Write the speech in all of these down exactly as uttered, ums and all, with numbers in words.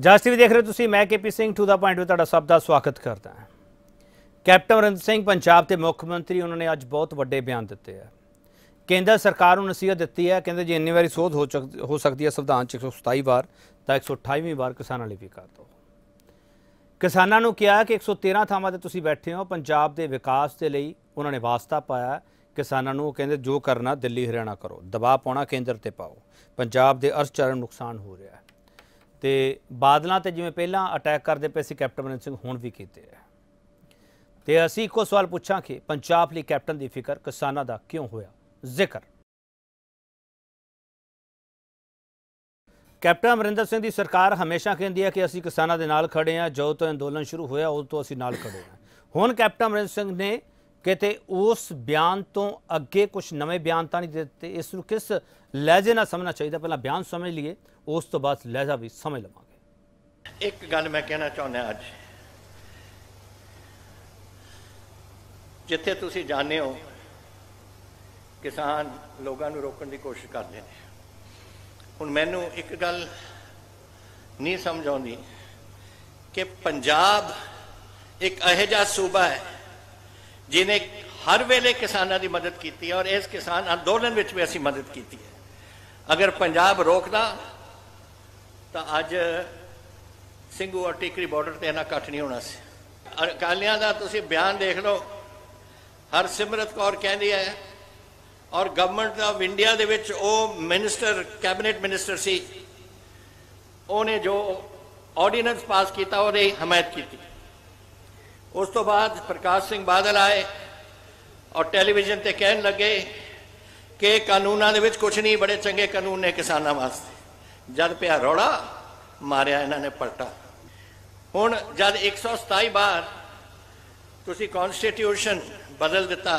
जस टीवी देख रहे हो तुम। मैं KP Singh to the point में तुहाडा सब दा स्वागत करता है। कैप्टन अमरिंदर सिंह पंजाब के मुख्य मंत्री, उन्होंने अज बहुत बड़े बयान दिते हैं। केंद्र सरकार को नसीहत दी है, कहते जी इन्नी बारी सोध हो चुक हो सकती है संविधान एक सौ सताई बार तो एक सौ अठाईवीं बार किसानों लिए भी कर दो। किसानों को कहा कि एक सौ तेरह थावां ते तुसीं बैठे हो, पंजाब के विकास के लिए उन्होंने वास्ता पाया। किसानों को कहते जो करना दिल्ली हरियाणा करो, दबाव पाना केंद्र पर पाओ, पंजाब के अर्थचारे नुकसान हो रहा है। तो बादलों ते जिवें पहला अटैक करते पे असीं कैप्टन अमरिंदर सिंह हुण भी कीते है। तो असीं इक्को सवाल पूछांगे, पंजाब लई कैप्टन की फिक्र किसानों का क्यों होया जिक्र? कैप्टन अमरिंदर सिंह की सरकार हमेशा कहती है कि असीं किसानों के नाल खड़े हैं, जो तो अंदोलन शुरू होया उदों तो असीं नाल खड़े हैं। हुण कैप्टन अमरिंदर सिंह ने किते उस बयान तो अगे कुछ नवें बयान तो नहीं दिते। इस किस लहजे ना समझना चाहिए, पहला बयान समझ लीए, उस तो बाद लहजा भी समझ लवांगे। एक गल मैं कहना चाहुंदा, अज जिथे तुसीं जाने हो किसान लोगों को रोकने की कोशिश करते हैं। हुण मैनू एक गल नहीं समझ आती कि पंजाब एक अहिजा सूबा है जिन्हें हर वेले किसानों की मदद की है और इस किसान अंदोलन में भी असी मदद की है। अगर पंजाब रोकदा तो अज सिंघू और टिकरी बॉर्डर पर इन्ना कट्ठ नहीं होना सी। अकालियां दा तुसीं बयान देख लो, हरसिमरत कौर कहती है और गवर्नमेंट ऑफ इंडिया दे विच मिनिस्टर कैबिनेट मिनिस्टर सी, उन्हें जो ऑर्डीनेंस पास किया उहदी हमायत की। उस तो बाद प्रकाश सिंह बादल आए और टेलीविजन ते कहन लगे कि कानूनों दे विच कुछ नहीं, बड़े चंगे कानून ने किसानों वास्ते। जद पिया रौड़ा मारिया इन्हां ने पलटा। हुण जद एक सौ सताई बार तुसीं कॉन्स्टिट्यूशन बदल दिता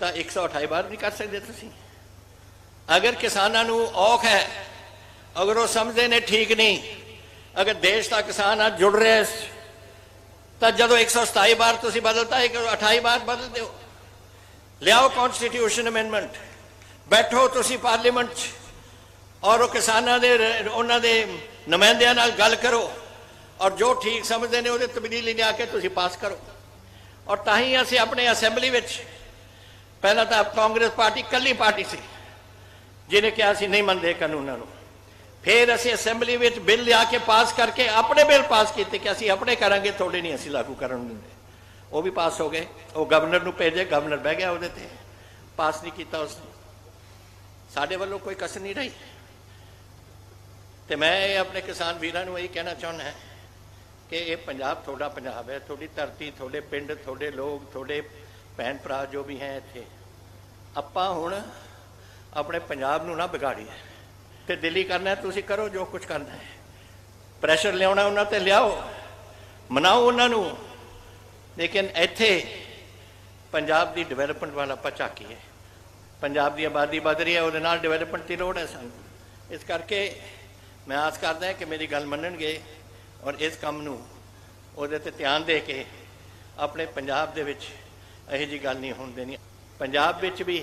तो एक सौ अठाई बार नहीं कर सकते तुसीं। अगर किसानों को औख है, अगर वो समझते ने ठीक नहीं, अगर देश का किसान आज जुड़ रहे तो जो एक सौ सताई बार तुसीं बदलता एक सौ अठाई बार बदल दो। लियाओ कॉन्स्टिट्यूशन अमेंडमेंट, बैठो तुसीं पार्लीमेंट और वो किसानों के उन्हों के नुमाइंदियां नाल गल करो और जो ठीक समझते हैं वो तब्दीली लिया के तुसीं पास करो। और ताहीं असीं अपने असैम्बली विच पहला तो कांग्रेस पार्टी कली पार्टी सी जिन्हें कहा असीं नहीं मनते कानूनों को, फिर असीं असैम्बली विच बिल लिया के पास करके अपने बिल पास किए कि असीं अपने करांगे, थोड़े नहीं असीं लागू करन दिंदे। वो भी पास हो गए, वो गवर्नर नूं भेजे, गवर्नर बह गया, उहदे ते पास नहीं किया उसने। साडे वल्लों कोई कसर नहीं रही। तो मैं अपने किसान वीरां नूं यही कहना चाहुंदा कि ये पंजाब थोड़ा पंजाब है, थोड़ी धरती, थोड़े पिंड, थोड़े लोग, थोड़े भैन भरा जो भी हैं इत्थे। आपां हुण अपने पंजाब नूं ना बिगाड़ीए ते दिल्ली करना है, तुसीं करो जो कुछ करना है। प्रैशर लियाउणा उन्हां ते लियाओ, मनाओ उन्हां नूं, लेकिन इत्थे पंजाब दी डिवैलपमेंट वाल आपां झाकीए। पंजाब दी आबादी वध रही है, उहदे नाल डिवैलपमेंट दी लोड़ है सानूं। इस करके मैं आस करदा कि मेरी गल मन्नणगे और इस काम नूं उहदे ते ध्यान दे के अपने पंजाब दे विच यही जी गल नहीं होने देनी। पंजाब विच भी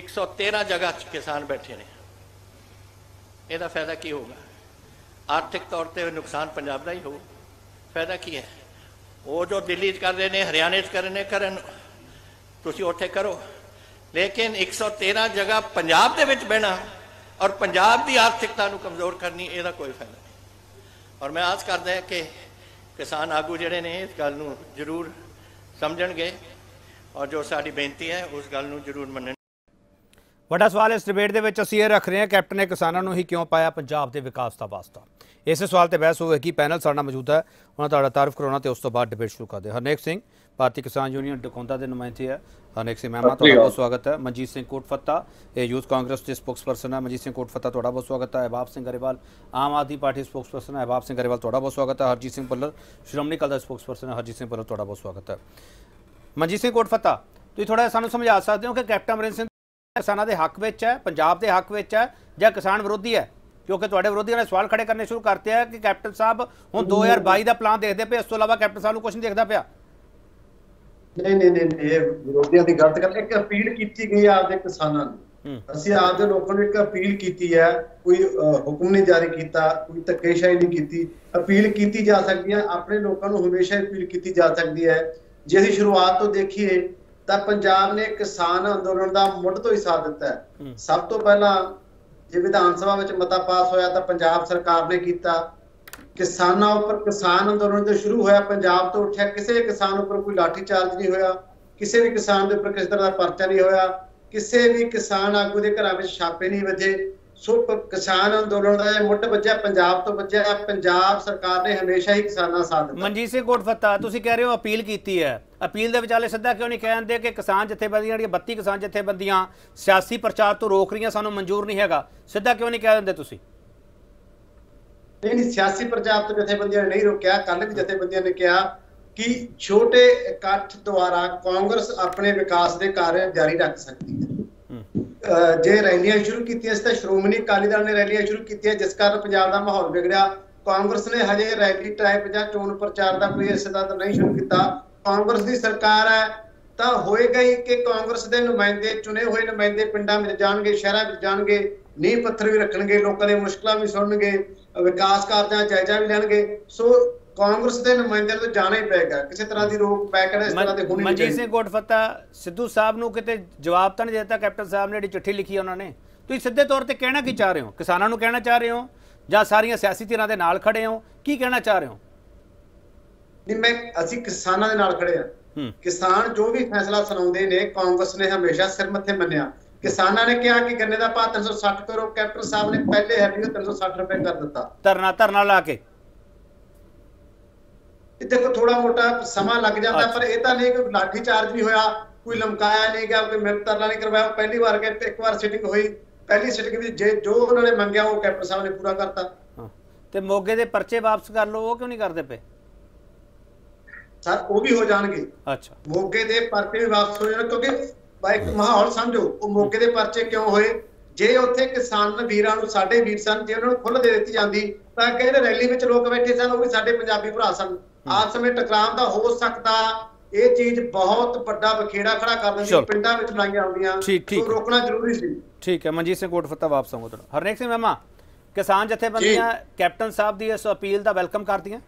एक सौ तेरह जगह किसान बैठे ने, इहदा फायदा की होगा? आर्थिक तौर पर नुकसान पंजाब का ही हो, फायदा की है? वो जो दिल्ली कर रहे हैं, हरियाणे कर रहे करन, तुसीं उत्थे करो, लेकिन एक सौ तेरह जगह पंजाब दे विच बहना और पंजाब की आर्थिकता नूं कमज़ोर करनी, इहदा कोई फायदा नहीं। और मैं आस करदा है कि किसान आगू जिहड़े ने इस गल नूं जरूर समझणगे और जो साडी बेनती है उस गल नूं जरूर मन्नणगे। वड्डा सवाल इस डिबेट दे विच असीं ये रख रहे हैं, कैप्टन ने किसानों को ही क्यों पाया पंजाब के विकास का वास्ता? इस सवाल पर बहस होगी। पैनल साडा मौजूद है, उन्हां दा तारफ करवाना तो उस तो बाद डिबेट शुरू करते। हरनेक सिंह भारती किसान यूनियन डकोंदा के नुमाइंदे है। हरनेक सिंह मैम तुहाडा बहुत स्वागत है। मनजीत सिंह कोटफत्ता यूथ कांग्रेस के स्पोक्सपर्सन है। मनजीत सिंह कोटफत्ता तुहाडा बहुत स्वागत है। अहबाब सिंह गरेवाल आम आदमी पार्टी स्पोक्सपर्सन है। अहबाब सिंह गरेवाल तुहाडा बहुत स्वागत है। हरजीत सिंह बुल्लर श्रोमणी अकाली दल स्पोक्सपर्सन है। हरजीत सिंह बुल्लर तुहाडा बहुत स्वागत है। मनजीत सिंह कोटफत्ता तुसीं थोड़ा सानूं समझा सकदे हो कि कैप्टन अमरिंदर सिंह किसानों के हक में है, पंजाब के हक में है, या किसान विरोधी है? क्योंकि तुहाडे विरोधियों ने सवाल खड़े करने शुरू करते हैं कि कैप्टन साहब हुण दो हज़ार बाई का प्लान देखते पे, इस तों इलावा कैप्टन साहब नूं कुछ नहीं देखदा पिया। नहीं नहीं नहीं, विरोधियों की गलत गल, एक अपील की गई है आपके किसानों ਅਸੀਂ ਆਪਦੇ ਲੋਕਾਂ ਨੂੰ ਇੱਕ ਅਪੀਲ ਕੀਤੀ ਹੈ, ਕੋਈ ਹੁਕਮ ਨਹੀਂ ਜਾਰੀ ਕੀਤਾ, ਕੋਈ ਧੱਕੇਸ਼ਾਹੀ ਨਹੀਂ ਕੀਤੀ, ਅਪੀਲ ਕੀਤੀ ਜਾ ਸਕਦੀ ਹੈ। ਆਪਣੇ ਲੋਕਾਂ ਨੂੰ ਹਮੇਸ਼ਾ ਅਪੀਲ ਕੀਤੀ ਜਾ ਸਕਦੀ ਹੈ। ਜੇ ਅਸੀਂ ਸ਼ੁਰੂਆਤ ਤੋਂ ਦੇਖੀਏ ਤਾਂ ਪੰਜਾਬ ਨੇ ਕਿਸਾਨ ਅੰਦੋਲਨ ਦਾ ਮੁੱਢ ਤੋਂ ਹੀ ਸਾਥ ਦਿੱਤਾ ਹੈ। ਸਭ ਤੋਂ ਪਹਿਲਾਂ ਜੇ ਵਿਧਾਨ ਸਭਾ ਵਿੱਚ ਮਤਾ ਪਾਸ ਹੋਇਆ ਤਾਂ ਪੰਜਾਬ ਸਰਕਾਰ ਨੇ ਕੀਤਾ। ਕਿਸਾਨਾਂ ਉੱਪਰ ਕਿਸਾਨ ਅੰਦੋਲਨ ਜੋ ਸ਼ੁਰੂ ਹੋਇਆ ਪੰਜਾਬ ਤੋਂ ਉੱਠਿਆ, ਕਿਸੇ ਕਿਸਾਨ ਉੱਪਰ ਕੋਈ ਲਾਠੀਚਾਰਜ ਨਹੀਂ ਹੋਇਆ, ਕਿਸੇ ਵੀ ਕਿਸਾਨ ਦੇ ਉੱਪਰ ਕਿਸੇ ਤਰ੍ਹਾਂ ਦਾ ਪਰਚਾ ਨਹੀਂ ਹੋਇਆ, ਕਿਸੇ ਵੀ ਕਿਸਾਨ ਆਗੂ ਦੇ ਘਰਾਂ ਵਿੱਚ ਛਾਪੇ ਨਹੀਂ ਵੱਜੇ। ਸੋ ਕਿਸਾਨ ਅੰਦੋਲਨ ਦਾ ਮੁੱਢ ਵੱਜਿਆ ਪੰਜਾਬ ਤੋਂ ਵੱਜਿਆ। ਪੰਜਾਬ ਸਰਕਾਰ ਨੇ ਹਮੇਸ਼ਾ ਹੀ ਕਿਸਾਨਾਂ ਦਾ ਸਾਥ ਦਿੱਤਾ। ਮਨਜੀਤ ਸਿੰਘ ਕੋਟਫੱਤਾ, ਤੁਸੀਂ ਕਹਿ ਰਹੇ ਹੋ ਅਪੀਲ ਕੀਤੀ ਹੈ, ਅਪੀਲ ਦੇ ਵਿਚਾਲੇ ਸਿੱਧਾ ਕਿਉਂ ਨਹੀਂ ਕਹਿੰਦੇ ਕਿ ਕਿਸਾਨ ਜਥੇਬੰਦੀਆਂ ਜਿਹੜੀਆਂ ਬੱਤੀ ਕਿਸਾਨ ਜਥੇਬੰਦੀਆਂ ਸਿਆਸੀ ਪ੍ਰਚਾਰ ਤੋਂ ਰੋਕ ਰਹੀਆਂ, ਸਾਨੂੰ ਮਨਜ਼ੂਰ ਨਹੀਂ ਹੈਗਾ, ਸਿੱਧਾ ਕਿਉਂ ਨਹੀਂ ਕਹਿ ਦਿੰਦੇ ਤੁਸੀਂ? ਨਹੀਂ, ਸਿਆਸੀ ਪ੍ਰਚਾਰ ਤੋਂ ਜਥੇਬੰਦੀਆਂ ਨੇ ਨਹੀਂ ਰੋਕਿਆ। ਕੱਲ੍ਹ ਵੀ ਜਥੇਬੰਦੀਆਂ ਨੇ ਕਿਹਾ कि छोटे इकट्ठ द्वारा कांग्रेस अपने विकास के कार्य जारी रख सकती है। जे रैलियां शुरू की, श्रोमणी अकाली दल ने रैलियां शुरू की, जिस कारण पंजाब का माहौल बिगड़िया। कांग्रेस ने हजे रैली टाइप या चोन प्रचार का कोई हिस्सा तो नहीं शुरू किया। कांग्रेस की सरकार है तो होएगा ही कि कांग्रेस के नुमाइंदे, चुने हुए नुमाइंदे पिंडा में जाएंगे, शहरों में जाएंगे, नींह पत्थर भी रखेंगे, लोगों की मुश्किलें भी सुनेंगे, विकास कार्यों का जायजा भी लेंगे। सो कांग्रेस के नुमाइंदे तो जाना ही पेगा, किसी तरह की रोक पैकर इस तरह के होनी। मनजीत सिंह कोटफत्ता, सिद्धू साहब नूं किते जवाब तो नहीं देता? कैप्टन साहब ने जी चिट्ठी लिखी उन्होंने, तुसीं सीधे तौर पर कहना की चाह रहे हो? किसानों को कहना चाह रहे हो जां सारियां सियासी धिरां दे नाल खड़े हो, की कहना चाह रहे हो? नहीं, मैं असीं किसानां दे नाल खड़े हां। किसान जो भी फैसला सुणाउंदे ने कांग्रेस ने हमेशा सिर मत्थे मन्निया। किसानों ने कहा कि गन्ने का भाव तीन सौ साठ करो, कैप्टन साहब ने पहले हैवी तीन सौ साठ रुपए कर दिता। धरना धरना ला के देखो, थोड़ा मोटा समा लग जाता है, पर यह तो नहीं कोई लाठीचार्ज भी होया, कोई लमकाया नहीं गया, कोई मिल तरला नहीं करवाया। पहली बार कहते एक बार सिटिंग हुई, पहली सिटिंग भी जे जो उन्होंने मंगया वो कैप्टन साहब ने पूरा करता। ते मोगे दे पर्चे वापस कर लो, वो क्यों नहीं करते पे सर? वो भी हो जाएंगे। अच्छा, मोगे दे पर्चे भी वापस हो जाएंगे, क्योंकि माहौल समझो वो मोगे दे पर्चे क्यों होए। जे उत्थे किसान वीरां नूं साडे वीर सन, जे उन्होंने खुल दे दित्ती जांदी तां कहड़े रैली विच लोक बैठे सन वो भी साडे पंजाबी भरा सन। आज समय टकराव का हो सकता, यह चीज बहुत बड़ा बखेड़ा खड़ा कर देती है। पिंडा में लड़ाइयां आउंदियां, रोकना जरूरी सी। ठीक है, मनजीत सिंह कोटफत्ता वापस आऊंगा तुहाडे। हरनेक सिंह मामा, किसान जथेबंदियां कैप्टन साहब दी इस अपील दा वेलकम करदियां?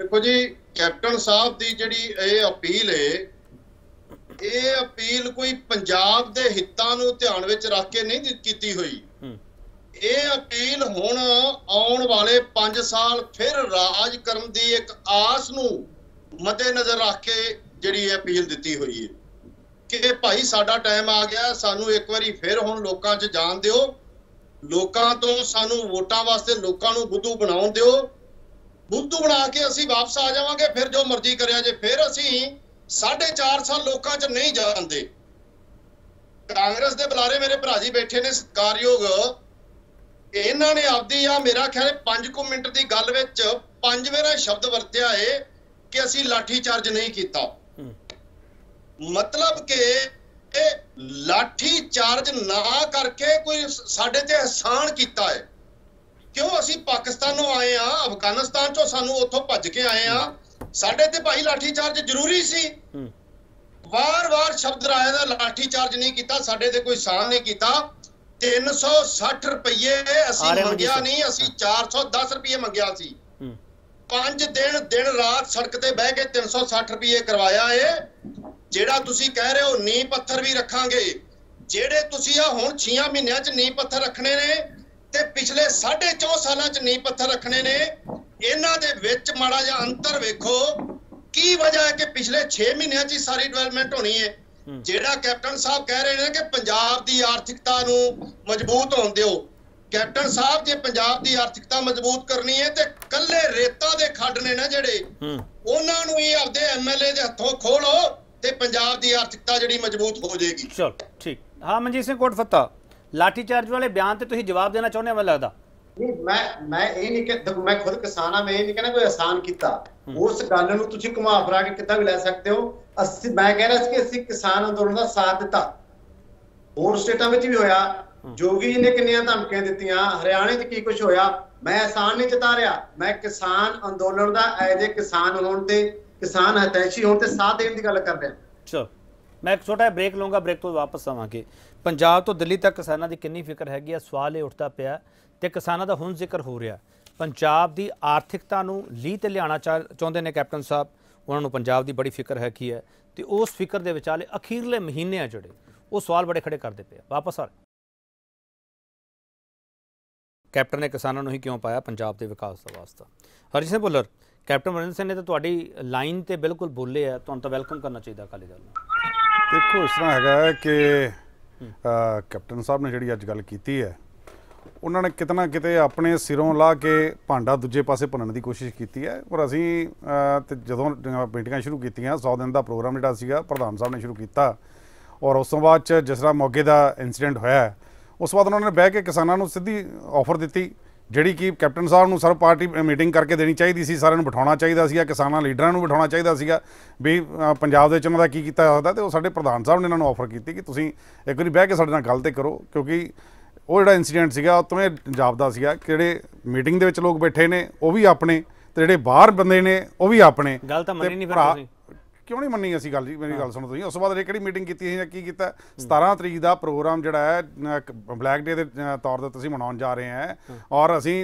देखो जी, कैप्टन साहब दी जिहड़ी इह अपील है, इह अपील कोई पंजाब दे हितां नूं ध्यान विच रख के नहीं कीती होई। ਇਹ ਅਪੀਲ ਹੁਣ ਆਉਣ ਵਾਲੇ ਪੰਜ ਸਾਲ ਫਿਰ ਰਾਜ ਕਰਨ ਦੀ ਇੱਕ ਆਸ ਨੂੰ ਮੱਦੇਨਜ਼ਰ ਰੱਖ ਕੇ ਜਿਹੜੀ ਇਹ ਅਪੀਲ ਦਿੱਤੀ ਹੋਈ ਹੈ ਕਿ ਭਾਈ ਸਾਡਾ ਟਾਈਮ ਆ ਗਿਆ, ਸਾਨੂੰ ਇੱਕ ਵਾਰੀ ਫਿਰ ਹੁਣ ਲੋਕਾਂ 'ਚ ਜਾਣ ਦਿਓ, ਲੋਕਾਂ ਤੋਂ ਸਾਨੂੰ ਵੋਟਾਂ ਵਾਸਤੇ ਲੋਕਾਂ ਨੂੰ ਬੁੱਧੂ ਬਣਾਉਣ ਦਿਓ, ਬੁੱਧੂ ਬਣਾ ਕੇ ਅਸੀਂ ਵਾਪਸ ਆ ਜਾਵਾਂਗੇ, ਫਿਰ ਜੋ ਮਰਜ਼ੀ ਕਰਿਆ ਜੇ। ਫਿਰ ਅਸੀਂ ਸਾਢੇ ਚਾਰ ਸਾਲ ਲੋਕਾਂ 'ਚ ਨਹੀਂ ਜਾਂਦੇ। ਕਾਂਗਰਸ ਦੇ ਬੁਲਾਰੇ ਮੇਰੇ ਭਰਾ ਜੀ ਬੈਠੇ ਨੇ ਸਤਿਕਾਰਯੋਗ, ਇਹਨਾਂ ਨੇ ਆਪਦੀ ਆ ਮੇਰਾ ਖਿਆਲ ਪੰਜ ਕੁ ਮਿੰਟ ਦੀ ਗੱਲ ਵਿੱਚ ਪੰਜ ਵੇਰਾ ਸ਼ਬਦ ਵਰਤਿਆ ਹੈ ਕਿ ਅਸੀਂ ਲਾਠੀਚਾਰਜ ਨਹੀਂ ਕੀਤਾ। ਮਤਲਬ ਕਿ ਇਹ ਲਾਠੀਚਾਰਜ ਨਾ ਕਰਕੇ ਕੋਈ ਸਾਡੇ ਤੇ ਅਹਿਸਾਨ ਕੀਤਾ ਹੈ। ਕਿਉਂ ਅਸੀਂ ਪਾਕਿਸਤਾਨੋਂ ਆਏ ਆ, ਅਫਗਾਨਿਸਤਾਨ ਚੋਂ ਸਾਨੂੰ ਉੱਥੋਂ ਭੱਜ ਕੇ ਆਏ ਆ, ਸਾਡੇ ਤੇ ਭਾਈ ਲਾਠੀਚਾਰਜ ਜ਼ਰੂਰੀ ਸੀ। ਵਾਰ-ਵਾਰ ਸ਼ਬਦ ਰਾਏ ਦਾ ਲਾਠੀਚਾਰਜ ਨਹੀਂ ਕੀਤਾ, ਸਾਡੇ ਤੇ ਕੋਈ ਅਹਿਸਾਨ ਨਹੀਂ ਕੀਤਾ। तीन सौ साठ रुपये मंगया नहीं, असी चार सौ दस रुपये मंगया सी। पांच दिन दिन रात सड़क ते बह के तीन सौ साठ रुपये करवाया है। जेड़ा तुसी कह रहे हो नींह पत्थर भी रखांगे, जेड़े तुसी आ हुण छे महीनों च नींह पत्थर रखने ने ते पिछले साढ़े चौ साल च नींह पत्थर रखने ने, इन्हां दे विच माड़ा जिहा अंतर वेखो। की वजह है कि पिछले छे महीनों च सारी डिवेलपमेंट होनी है। ਜਿਹੜਾ ਕੈਪਟਨ ਸਾਹਿਬ ਕਹਿ ਰਹੇ ਨੇ ਕਿ ਪੰਜਾਬ ਦੀ ਆਰਥਿਕਤਾ ਨੂੰ ਮਜ਼ਬੂਤ ਹੋਣ ਦਿਓ, ਕੈਪਟਨ ਸਾਹਿਬ ਜੇ ਪੰਜਾਬ ਦੀ ਆਰਥਿਕਤਾ ਮਜ਼ਬੂਤ ਕਰਨੀ ਹੈ ਤੇ ਕੱਲੇ ਰੇਤਾ ਦੇ ਖੱਡ ਨੇ ਨਾ ਜਿਹੜੇ, ਉਹਨਾਂ ਨੂੰ ਹੀ ਆਪਦੇ ਐਮਐਲਏ ਦੇ ਹੱਥੋਂ ਖੋਲੋ ਤੇ ਪੰਜਾਬ ਦੀ ਆਰਥਿਕਤਾ ਜਿਹੜੀ ਮਜ਼ਬੂਤ ਹੋ ਜਾਏਗੀ। ਚਲ ਠੀਕ। ਹਾਂ ਮਨਜੀਤ ਸਿੰਘ ਕੋਟਫੱਤਾ, ਲਾਠੀਚਾਰਜ ਵਾਲੇ ਬਿਆਨ ਤੇ ਤੁਸੀਂ ਜਵਾਬ ਦੇਣਾ ਚਾਹੁੰਦੇ ਹੋ ਮੈਨੂੰ ਲੱਗਦਾ? ਨਹੀਂ, ਮੈਂ ਮੈਂ ਇਹ ਨਹੀਂ ਕਿ ਮੈਂ ਖੁਦ ਕਿਸਾਨ ਆ, ਮੈਂ ਇਹ ਨਹੀਂ ਕਹਿੰਦਾ ਕੋਈ ਆਸਾਨ ਕੀਤਾ। ਉਸ ਗੱਲ ਨੂੰ ਤੁਸੀਂ ਘੁਮਾ ਫਰਾ ਕੇ ਕਿੱਦਾਂ ਵੀ ਲੈ ਸਕਦੇ ਹੋ। ਅਸੀਂ ਮੈਂ ਕਹਿ ਰਿਹਾ ਸੀ ਕਿ ਅਸੀਂ ਕਿਸਾਨ ਅੰਦੋਲਨ ਦਾ ਸਾਥ ਦਿੱਤਾ। ਹੋਰ ਸਟੇਟਾਂ ਵਿੱਚ ਵੀ ਹੋਇਆ, ਜੋਗੀ ਜੀ ਨੇ ਕਿੰਨੀਆਂ ਧਮਕੀਆਂ ਦਿੱਤੀਆਂ, ਹਰਿਆਣੇ 'ਚ ਕੀ ਕੁਝ ਹੋਇਆ। ਮੈਂ ਆਸਾਨ ਨਹੀਂ ਜਤਾ ਰਿਹਾ, ਮੈਂ ਕਿਸਾਨ ਅੰਦੋਲਨ ਦਾ ਐਜ ਏ ਕਿਸਾਨ ਹੋਣ ਤੇ, ਕਿਸਾਨ ਹਤੈਸ਼ੀ ਹੋਣ ਤੇ ਸਾਥ ਦੇਣ ਦੀ ਗੱਲ ਕਰ ਰਿਹਾ। मैं एक छोटा ब्रेक लूँगा, ब्रेक तो वापस आवांगे। पंजाब तो दिल्ली तक किसानों की कितनी फिक्र हैगी, सवाल ये उठता पाया तो किसानों का हुण जिक्र हो रहा। पंजाब की आर्थिकता लीह ते लिआना चाहते हैं कैप्टन साहब, उन्होंने पंजाब की बड़ी फिक्र हैगी है, तो उस फिक्र के विचाले अखीरले महीने आ जोड़े वो सवाल बड़े खड़े करते पे। वापस आ कैप्टन ने किसानों को ही क्यों पाया पंजाब के विकास का वास्ता। हरजीत सिंह बुलर, कैप्टन अमरिंदर सिंह ने तो तुहाडी लाइन ते बिल्कुल बोले है, तुहानू तां वैलकम करना चाहिए अकाली दल नूं। देखो इस तरह है कि कैप्टन साहब ने जिहड़ी अज गल कीती है, उन्होंने कितना किते अपने सिरों ला के भांडा दूजे पासे भुनण की कोशिश की है। और असी जदों मीटिंगां शुरू कीतियां सौ दिन का प्रोग्राम जिहड़ा सीगा प्रधान साहब ने शुरू किया, और उस तो बाद जिस तरह मोगे का इंसीडेंट होया उस बाद उन्होंने बह के किसानों को सीधी ऑफर दी जी कि कैप्टन साहब को सर्व पार्टी मीटिंग करके देनी चाहिए सी, सारे बिठाना चाहिए, किसान लीडर को बिठाना चाहिए भी पंजाब के उन्होंने की किया सकता। तो साढ़े प्रधान साहब ने उन्होंने ऑफर की कि तुसीं एक बार बह के साढ़े नाल गल ते करो, क्योंकि वो जो इंसीडेंट सीगा उत्तों यह जापदा सीगा कि जिहड़े मीटिंग दे विच लोग बैठे ने वो भी अपने ते जिहड़े बाहर बंदे ने वो भी अपने क्यों नहीं मन्नी असी गल जी। मेरी गल सुनो तुसीं, उस बाद किहड़ी मीटिंग कीती है की कीता सत्रह तरीक का प्रोग्राम जिहड़ा है ब्लैक डे के तौर पर तुसीं मनाउण जा रहे हैं, और असी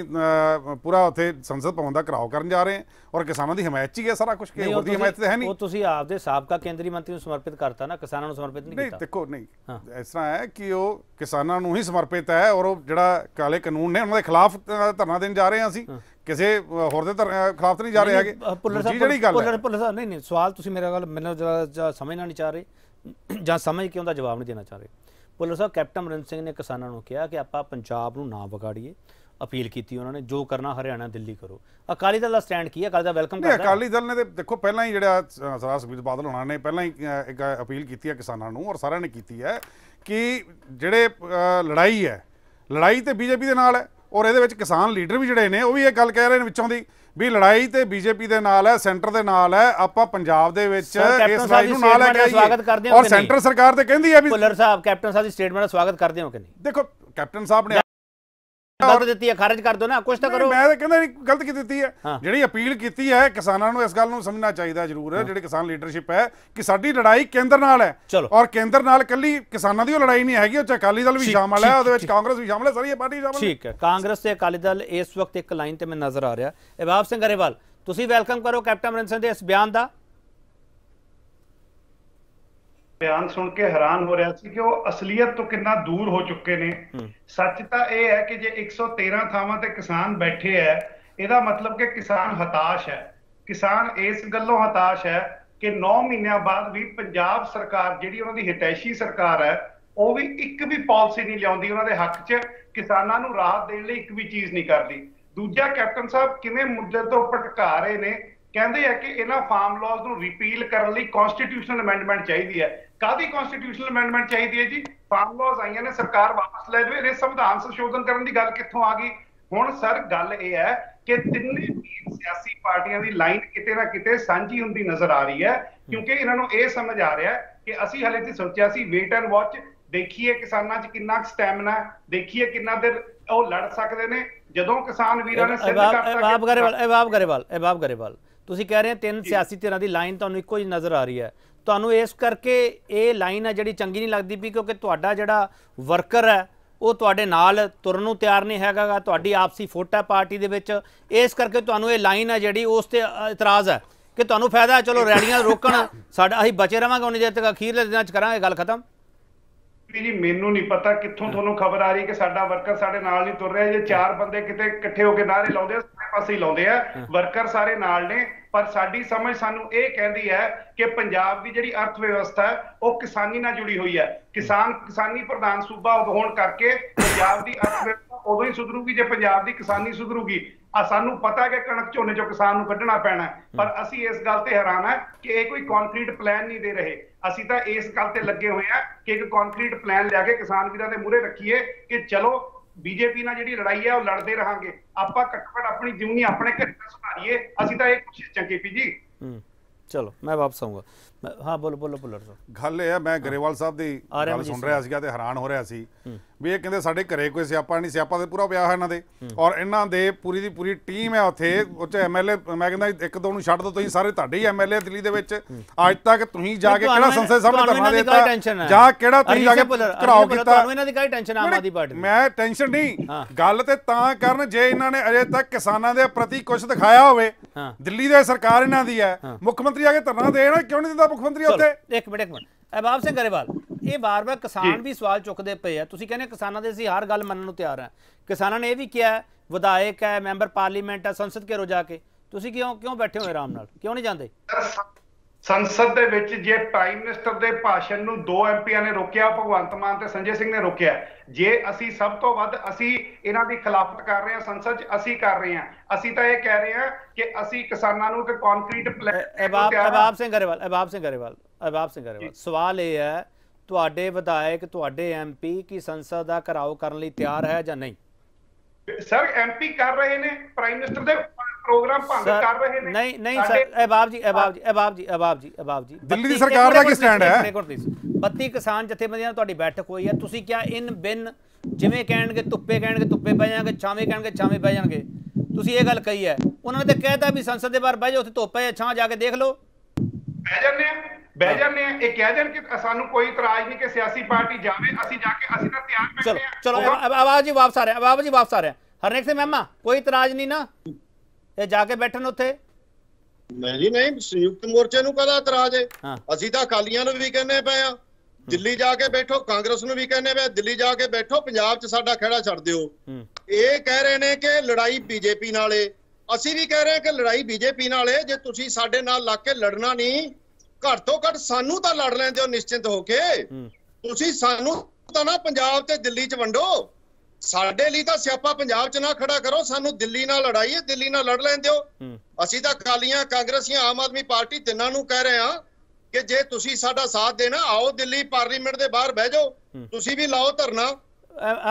पूरा उत्थे संसद भवन का घिराओ करन जा रहे हैं, और किसानों की हिमायत च ही है सारा कुछ, कि होर दी हिमायत तो है नहीं। वो तुसीं आप दे साबका केंद्रीय मंत्री नूं समर्पित करता ना, किसानों नूं समर्पित नहीं कीता। देखो नहीं इस तरह है कि वो किसानों नूं ही समर्पित है, और जिहड़ा काले कानून ने उन्हां दे खिलाफ धरना देण जा रहे हैं असी, किसी होर दे खिलाफ तो नहीं जा रहे हैं। जिहड़ी गल नहीं नहीं सवाल तुसीं मेरे गल मैनूं समझना नहीं चाह रहे जां समझ के उहदा जवाब नहीं देना चाह रहे। भुल्लर साहब, कैप्टन अमरिंदर सिंह ने किसानों को कहा कि आपां पंजाब नूं ना बिगाड़ीए, अपील की उन्होंने जो करना हरियाणा दिल्ली करो। अकाली दल का स्टैंड की है, अकाली दल वैलकम करता है। अकाली दल ने तो देखो पहला ही जो सरदार सुखबीर बादल उन्होंने ने पहला ही एक अपील की है किसानों को, और सारे ने की है कि जिहड़े लड़ाई है लड़ाई तो बीजेपी के नाल है, और ये किसान लीडर भी जोड़े ने वो भी ये गल कह रहे हैं विचों की भी लड़ाई तो बीजेपी के नाल है, सेंटर के नाल है, आपां पंजाब दे विच इस लड़ाई नूं नाल ले आइए, और सेंटर सरकार तो कहती है। भुल्लर साहब, कैप्टन साहब दी स्टेटमेंट का स्वागत करते हो कि नहीं? देखो कैप्टन साहब ने दी है खारिज कर दो ना, कुछ तो करो। मैं कहना गलत की दी है जी, अपील की है किसानों को। इस गल नूं समझना चाहिए जरूर है जी, किसान लीडरशिप है कि साडी लड़ाई केंद्र नाल है, चलो और केंद्र नाल कल्ली किसानां दी लड़ाई नहीं हैगी, उच अकाली दल भी शामिल है, उहदे विच कांग्रेस भी शामिल है, सारी पार्टी शामिल। ठीक है, कांग्रेस ते अकाली दल इस वक्त एक लाइन ते मैं नजर आ रहा। अहबाब सिंह गरेवाल, तुसीं वैलकम करो कैप्टन अमरिंदर सिंह दे इस बयान दा। बयान सुन के हैरान हो रहा सी कि वो असलियत तो कितना दूर हो चुके ने। सच तो यह है कि जे एक सौ तेरह ਥਾਵਾਂ ਤੇ किसान बैठे है, ਇਹਦਾ मतलब कि किसान हताश है। किसान इस गलों हताश है कि नौ ਮਹੀਨਿਆਂ बाद भी पंजाब सरकार ਜਿਹੜੀ ਉਹਨਾਂ ਦੀ ਹਿਤੈਸ਼ੀ सरकार है ਉਹ ਵੀ ਇੱਕ ਵੀ ਪਾਲਿਸੀ ਨਹੀਂ ਲਿਆਉਂਦੀ ਉਹਨਾਂ ਦੇ ਹੱਕ 'ਚ, ਕਿਸਾਨਾਂ ਨੂੰ ਰਾਹਤ ਦੇਣ ਲਈ ਇੱਕ ਵੀ ਚੀਜ਼ ਨਹੀਂ ਕਰਦੀ। ਦੂਜਾ, ਕੈਪਟਨ ਸਾਹਿਬ ਕਿਵੇਂ ਮੁੱਦੇ ਤੋਂ ਭਟਕਾ ਰਹੇ ਨੇ, ਕਹਿੰਦੇ ਆ ਕਿ ਇਹਨਾਂ ਫਾਰਮ ਲਾਜ਼ ਨੂੰ ਰਿਪੀਲ ਕਰਨ ਲਈ ਕਨਸਟੀਟਿਊਸ਼ਨਲ ਅਮੈਂਡਮੈਂਟ ਚਾਹੀਦੀ ਹੈ। ਕਾਹਦੀ ਕਨਸਟੀਟਿਊਸ਼ਨਲ ਅਮੈਂਡਮੈਂਟ ਚਾਹੀਦੀ ਹੈ ਜੀ? ਫਾਰਮ ਲਾਜ਼ ਆਈਆਂ ਨੇ, ਸਰਕਾਰ ਵਾਪਸ ਲੈ ਜਾਵੇ, ਇਹ ਸੰਵਿਧਾਨ ਸੰਸ਼ੋਧਨ ਕਰਨ ਦੀ ਗੱਲ ਕਿੱਥੋਂ ਆ ਗਈ? ਹੁਣ ਸਰ ਗੱਲ ਇਹ ਹੈ ਕਿ ਤਿੰਨੇ ਸਿਆਸੀ ਪਾਰਟੀਆਂ ਦੀ ਲਾਈਨ ਕਿਤੇ ਨਾ ਕਿਤੇ ਸਾਂਝੀ ਹੁੰਦੀ ਨਜ਼ਰ ਆ ਰਹੀ ਹੈ, ਕਿਉਂਕਿ ਇਹਨਾਂ ਨੂੰ ਇਹ ਸਮਝ ਆ ਰਿਹਾ ਕਿ ਅਸੀਂ ਹਲੇ ਤੇ ਸੋਚਿਆ ਸੀ ਵੇਟ ਐਂਡ ਵਾਚ, ਦੇਖੀਏ ਕਿਸਾਨਾਂ 'ਚ ਕਿੰਨਾ ਸਟੈਮਿਨਾ, ਦੇਖੀਏ ਕਿੰਨਾ ਦੇਰ ਉਹ ਲੜ ਸਕਦੇ ਨੇ। ਜਦੋਂ ਕਿਸਾਨ ਵੀਰਾਂ ਨੇ ਸਿੱਧ ਕਰਤਾ। ਅਹਬਾਬ ਗਰੇਵਾਲ ਅਹਬਾਬ ਗਰੇਵਾਲ ਅਹਬਾਬ ਗਰੇਵਾਲ ਤੁਸੀਂ ਕਹਿ ਰਹੇ ਤਿੰਨ ਸਿਆਸੀ ਧਿਰਾਂ ਦੀ ਲਾਈਨ ਤੁਹਾਨੂੰ ਇੱਕੋ ਜਿਹੀ ਨਜ਼ਰ ਆ ਰਹੀ ਹੈ, ਤੁਹਾਨੂੰ ਇਸ ਕਰਕੇ ਇਹ ਲਾਈਨ ਆ ਜਿਹੜੀ ਚੰਗੀ ਨਹੀਂ ਲੱਗਦੀ ਵੀ, ਕਿਉਂਕਿ ਤੁਹਾਡਾ ਜਿਹੜਾ ਵਰਕਰ ਹੈ ਉਹ ਤੁਹਾਡੇ ਨਾਲ ਤੁਰਨ ਨੂੰ ਤਿਆਰ ਨਹੀਂ ਹੈਗਾ, ਤੁਹਾਡੀ ਆਪਸੀ ਫੁੱਟ ਹੈ ਪਾਰਟੀ ਦੇ ਵਿੱਚ, ਇਸ ਕਰਕੇ ਤੁਹਾਨੂੰ ਇਹ ਲਾਈਨ ਆ ਜਿਹੜੀ ਉਸ ਤੇ ਇਤਰਾਜ਼ ਹੈ ਕਿ ਤੁਹਾਨੂੰ ਫਾਇਦਾ, ਚਲੋ ਰੈਲੀਆਂ ਰੋਕਣ, ਸਾਡਾ ਅਸੀਂ ਬਚੇ ਰਵਾਂਗੇ ਉਹਨੇ ਜੇ ਤੱਕ ਅਖੀਰਲੇ ਦਿਨਾਂ 'ਚ ਕਰਾਂਗੇ ਗੱਲ ਖਤਮ। ਜੀ ਮੈਨੂੰ ਨਹੀਂ ਪਤਾ ਕਿੱਥੋਂ ਤੁਹਾਨੂੰ ਖਬਰ ਆ ਰਹੀ ਕਿ ਸਾਡਾ ਵਰਕਰ ਸਾਡੇ ਨਾਲ ਨਹੀਂ ਤੁਰ ਰਿਹਾ। ਜੇ ਚਾਰ ਬੰਦੇ ਕਿਤੇ ਇਕੱਠੇ ਹੋ ਕੇ ਨਾਅਰੇ ਲਾਉਂਦੇ ਆ ਸਾਰੇ ਪਾਸੇ ਹੀ ਲਾਉਂਦੇ ਆ, ਵਰਕਰ ਸਾਰੇ ਨਾਲ ਨੇ, ਪਰ ਸਾਡੀ ਸਮਝ ਸਾਨੂੰ ਇਹ ਕਹਿੰਦੀ ਹੈ ਕਿ ਪੰਜਾਬ ਦੀ ਜਿਹੜੀ ਅਰਥ ਵਿਵਸਥਾ ਹੈ ਉਹ ਕਿਸਾਨੀ ਨਾਲ ਜੁੜੀ ਹੋਈ ਹੈ। ਕਿਸਾਨ ਕਿਸਾਨੀ ਪ੍ਰਧਾਨ ਸੂਬਾ ਹੋਣ ਕਰਕੇ ਪੰਜਾਬ ਦੀ ਅਰਥ ਵਿਵਸਥਾ ਉਦੋਂ ਹੀ ਸੁਧਰੂਗੀ ਜੇ ਪੰਜਾਬ ਦੀ ਕਿਸਾਨੀ ਸੁਧਰੂਗੀ। ਆ ਸਾਨੂੰ ਪਤਾ ਹੈ ਕਿ ਕਣਕ ਝੋਨੇ ਚੋਂ ਕਿਸਾਨ ਨੂੰ ਕੱਢਣਾ ਪੈਣਾ, ਪਰ ਅਸੀਂ ਇਸ ਗੱਲ ਤੇ ਹੈਰਾਨ ਹੈ ਕਿ ਇਹ ਕੋਈ ਕੰਕਰੀਟ ਪਲਾਨ ਨਹੀਂ ਦੇ ਰਹੇ। ਅਸੀਂ ਤਾਂ ਇਸ ਗੱਲ ਤੇ ਲੱਗੇ ਹੋਏ ਆ ਕਿ ਇੱਕ ਕੰਕਰੀਟ ਪਲਾਨ ਲਿਆ ਕੇ ਕਿਸਾਨ ਵੀਰਾਂ ਦੇ ਮੂਹਰੇ ਰੱਖੀਏ ਕਿ ਚਲੋ ਬੀਜੇਪੀ ਨਾਲ ਜਿਹੜੀ ਲੜਾਈ ਹੈ ਉਹ ਲੜਦੇ ਰਹਾਂਗੇ, ਆਪਾਂ ਘੱਟੋ-ਘੱਟ ਆਪਣੀ ਜਿਉਣੀ ਆਪਣੇ ਘਰੇ ਸੁਧਾਰੀਏ। ਅਸੀਂ ਤਾਂ ਇਹ ਕੋਸ਼ਿਸ਼ ਚੰਗੀ ਪੀ ਜੀ। ਚਲੋ ਮੈਂ ਵਾਪਸ ਆਉਂਗਾ। हाँ बोलो बोलो भुलर साहब गल यह है मैं गरेवाल साहब की गल सुन रहा सीगा ते हैरान हो रहा सी भी ये कहते साढ़े घरें कोई स्यापा नहीं, स्यापा तो पूरा पिया है इन्हों के और इन्हों के पूरी की पूरी टीम है उत्थे उत्थे एम एल ए मैं कहना एक दो छड्ड दो तुसीं सारे तुहाडे ही एम एल ए दिल्ली दे विच अज तक तुसीं जाके किहड़ा संसद सामने धरना देता जां किहड़ा तुसीं जाके घराव कीता। तुहानूं इन्हां दी काई टेंशन आम आदमी पार्टी मैं टेंशन नहीं गल ते तां करन जे इन्हां ने अजे तक किसानां दे प्रति कुछ दिखाया होवे। दिल्ली दे सरकार इन्हां दी है, मुख्यमंत्री आके धरना देण क्यों नहीं दिंदा मुख्यमंत्री उत्थे। एक मिनट एक मिनट अहबाब सिंह गरेवाल ये बार बार किसान भी सवाल चुकते पे है, तुसीं कहने किसानों दे हर गल मनने तैयार है, किसानों ने यह भी किया है, विधायक है, मैंबर पार्लीमेंट है, संसद के रोजा के तुसीं क्यों क्यों बैठे हो आराम नाल क्यों नहीं जाते। संसद दे विच जे प्राइम मिनिस्टर दे भाषण नूं दो एमपीआं ने रोकिया, भगवंत मान ते संजय सिंह ने रोकिया। जे असी सब तो वध असी इन्हां दी खिलाफत कर रहे हैं संसद च असी कर रहे हैं, असी तां इह कह रहे हैं कि असी किसानां नूं ते कंक्रीट अहबाब अहबाब सिंह गरेवाल अहबाब सिंह गरेवाल अहबाब सिंह गरेवाल सवाल यह है ਤੁਹਾਡੇ ਵਿਧਾਇਕ ਤੁਹਾਡੇ ਐਮਪੀ ਕੀ ਸੰਸਦ ਦਾ ਘਰਾਓ ਕਰਨ ਲਈ ਤਿਆਰ ਹੈ ਜਾਂ ਨਹੀਂ। ਸਰ ਐਮਪੀ ਕਰ ਰਹੇ ਨੇ ਪ੍ਰਾਈਮ ਮਿਨਿਸਟਰ ਦੇ ਪ੍ਰੋਗਰਾਮ ਭੰਗ ਕਰ ਰਹੇ ਨੇ। ਨਹੀਂ ਨਹੀਂ ਸਰ ਅਹਬਾਬ ਜੀ ਅਹਬਾਬ ਜੀ ਅਹਬਾਬ ਜੀ ਅਹਬਾਬ ਜੀ ਅਹਬਾਬ ਜੀ ਦਿੱਲੀ ਦੀ ਸਰਕਾਰ ਦਾ ਕੀ ਸਟੈਂਡ ਹੈ। ਬੱਤੀ ਕਿਸਾਨ ਜਥੇਬੰਦੀਆਂ ਨਾਲ ਤੁਹਾਡੀ ਬੈਠਕ ਹੋਈ ਹੈ, ਤੁਸੀਂ ਕਿਹਾ ਇਨ ਬਿਨ ਜਿਵੇਂ ਕਹਿਣਗੇ ਧੁੱਪੇ ਕਹਿਣਗੇ ਧੁੱਪੇ ਪੈ ਜਾਣਗੇ, ਛਾਵੇਂ ਕਹਿਣਗੇ ਛਾਵੇਂ ਪੈ ਜਾਣਗੇ, ਤੁਸੀਂ ਇਹ ਗੱਲ ਕਹੀ ਹੈ। ਉਹਨਾਂ ਨੇ ਤਾਂ ਕਹਿਤਾ ਵੀ ਸੰਸਦ ਦੇ ਬਾਹਰ ਬਹਿ ਜਾਓ, ਉੱਥੇ ਧੁੱਪ ਹੈ ਛਾਂ ਜਾ ਕੇ ਦੇਖ ਲਓ ਬਹਿ ਜਾਂਦੇ ਆ ਬਹਿ ਜਾਂਦੇ ਆ। ਇਹ ਕਹਿ ਦੇਣ ਕਿ ਸਾਨੂੰ ਕੋਈ ਇਤਰਾਜ਼ ਨਹੀਂ ਕਿ ਸਿਆਸੀ ਪਾਰਟੀ ਜਾਵੇ, ਅਸੀਂ ਜਾ ਕੇ ਅਸੀਂ ਤਾਂ ਤਿਆਰ ਬੈਠੇ ਆ। ਚਲੋ ਆਵਾਜ਼ ਜੀ ਵਾਪਸ ਆ ਰਿਹਾ ਆਵਾਜ਼ ਜੀ ਵਾਪਸ ਆ ਰਿਹਾ ਹਰਨੇਕ ਸਿੰਘ ਮਹਿਮਾ ਕੋਈ ਇਤਰਾਜ਼ ਨਹੀਂ ਨਾ ਇਹ ਜਾ ਕੇ ਬੈਠਣ ਉੱਥੇ। ਨਹੀਂ ਜੀ ਨਹੀਂ ਸੰਯੁਕਤ ਮੋਰਚੇ ਨੂੰ ਕਦਾ ਇਤਰਾਜ਼ ਹੈ, ਅਸੀਂ ਤਾਂ ਅਕਾਲੀਆਂ ਨੂੰ ਵੀ ਕਹਿੰਦੇ ਪਏ ਆ ਦਿੱਲੀ ਜਾ ਕੇ ਬੈਠੋ, ਕਾਂਗਰਸ ਨੂੰ ਵੀ ਕਹਿੰਦੇ ਪਏ ਦਿੱਲੀ ਜਾ ਕੇ ਬੈਠੋ, ਪੰਜਾਬ 'ਚ ਸਾਡਾ ਖਹਿੜਾ ਛੱਡ ਦਿਓ। ਇਹ ਕਹਿ ਰਹੇ ਨੇ ਕਿ ਲੜਾਈ ਬੀਜੇਪੀ ਨਾਲ ਏ, ਅਸੀਂ ਵੀ ਕਹਿ ਰਹੇ ਹਾਂ ਕਿ ਲੜਾਈ ਬੀਜੇਪੀ ਨਾਲ ਏ। ਜੇ ਤੁਸੀਂ ਸਾਡੇ ਨਾਲ ਲੱਗ ਕੇ ਲੜਨਾ ਨਹੀਂ ਘੱਟ ਤੋਂ ਘੱਟ ਸਾਨੂੰ ਤਾਂ ਲੜ ਲੈਂਦੇ ਹੋ ਨਿਸ਼ਚਿੰਤ ਹੋ ਕੇ, ਤੁਸੀਂ ਸਾਨੂੰ ਤਾਂ ਨਾ ਪੰਜਾਬ ਤੇ ਦਿੱਲੀ ਚ ਵੰਡੋ, ਸਾਡੇ ਲਈ ਤਾਂ ਸਿਆਪਾ ਪੰਜਾਬ ਚ ਨਾ ਖੜਾ ਕਰੋ, ਸਾਨੂੰ ਦਿੱਲੀ ਨਾਲ ਲੜਾਈ ਹੈ, ਦਿੱਲੀ ਨਾਲ ਲੜ ਲੈਂਦੇ ਹੋ। ਅਸੀਂ ਤਾਂ ਅਕਾਲੀਆਂ ਕਾਂਗਰਸੀਆਂ ਆਮ ਆਦਮੀ ਪਾਰਟੀ ਤਿੰਨਾਂ ਨੂੰ ਕਹਿ ਰਹੇ ਹਾਂ ਕਿ ਜੇ ਤੁਸੀਂ ਸਾਡਾ ਸਾਥ ਦੇਣਾ ਆਓ ਦਿੱਲੀ ਪਾਰਲੀਮੈਂਟ ਦੇ ਬਾਹਰ ਬਹਿ ਜਾਓ, ਤੁਸੀਂ ਵੀ ਲਾਓ ਧਰਨਾ।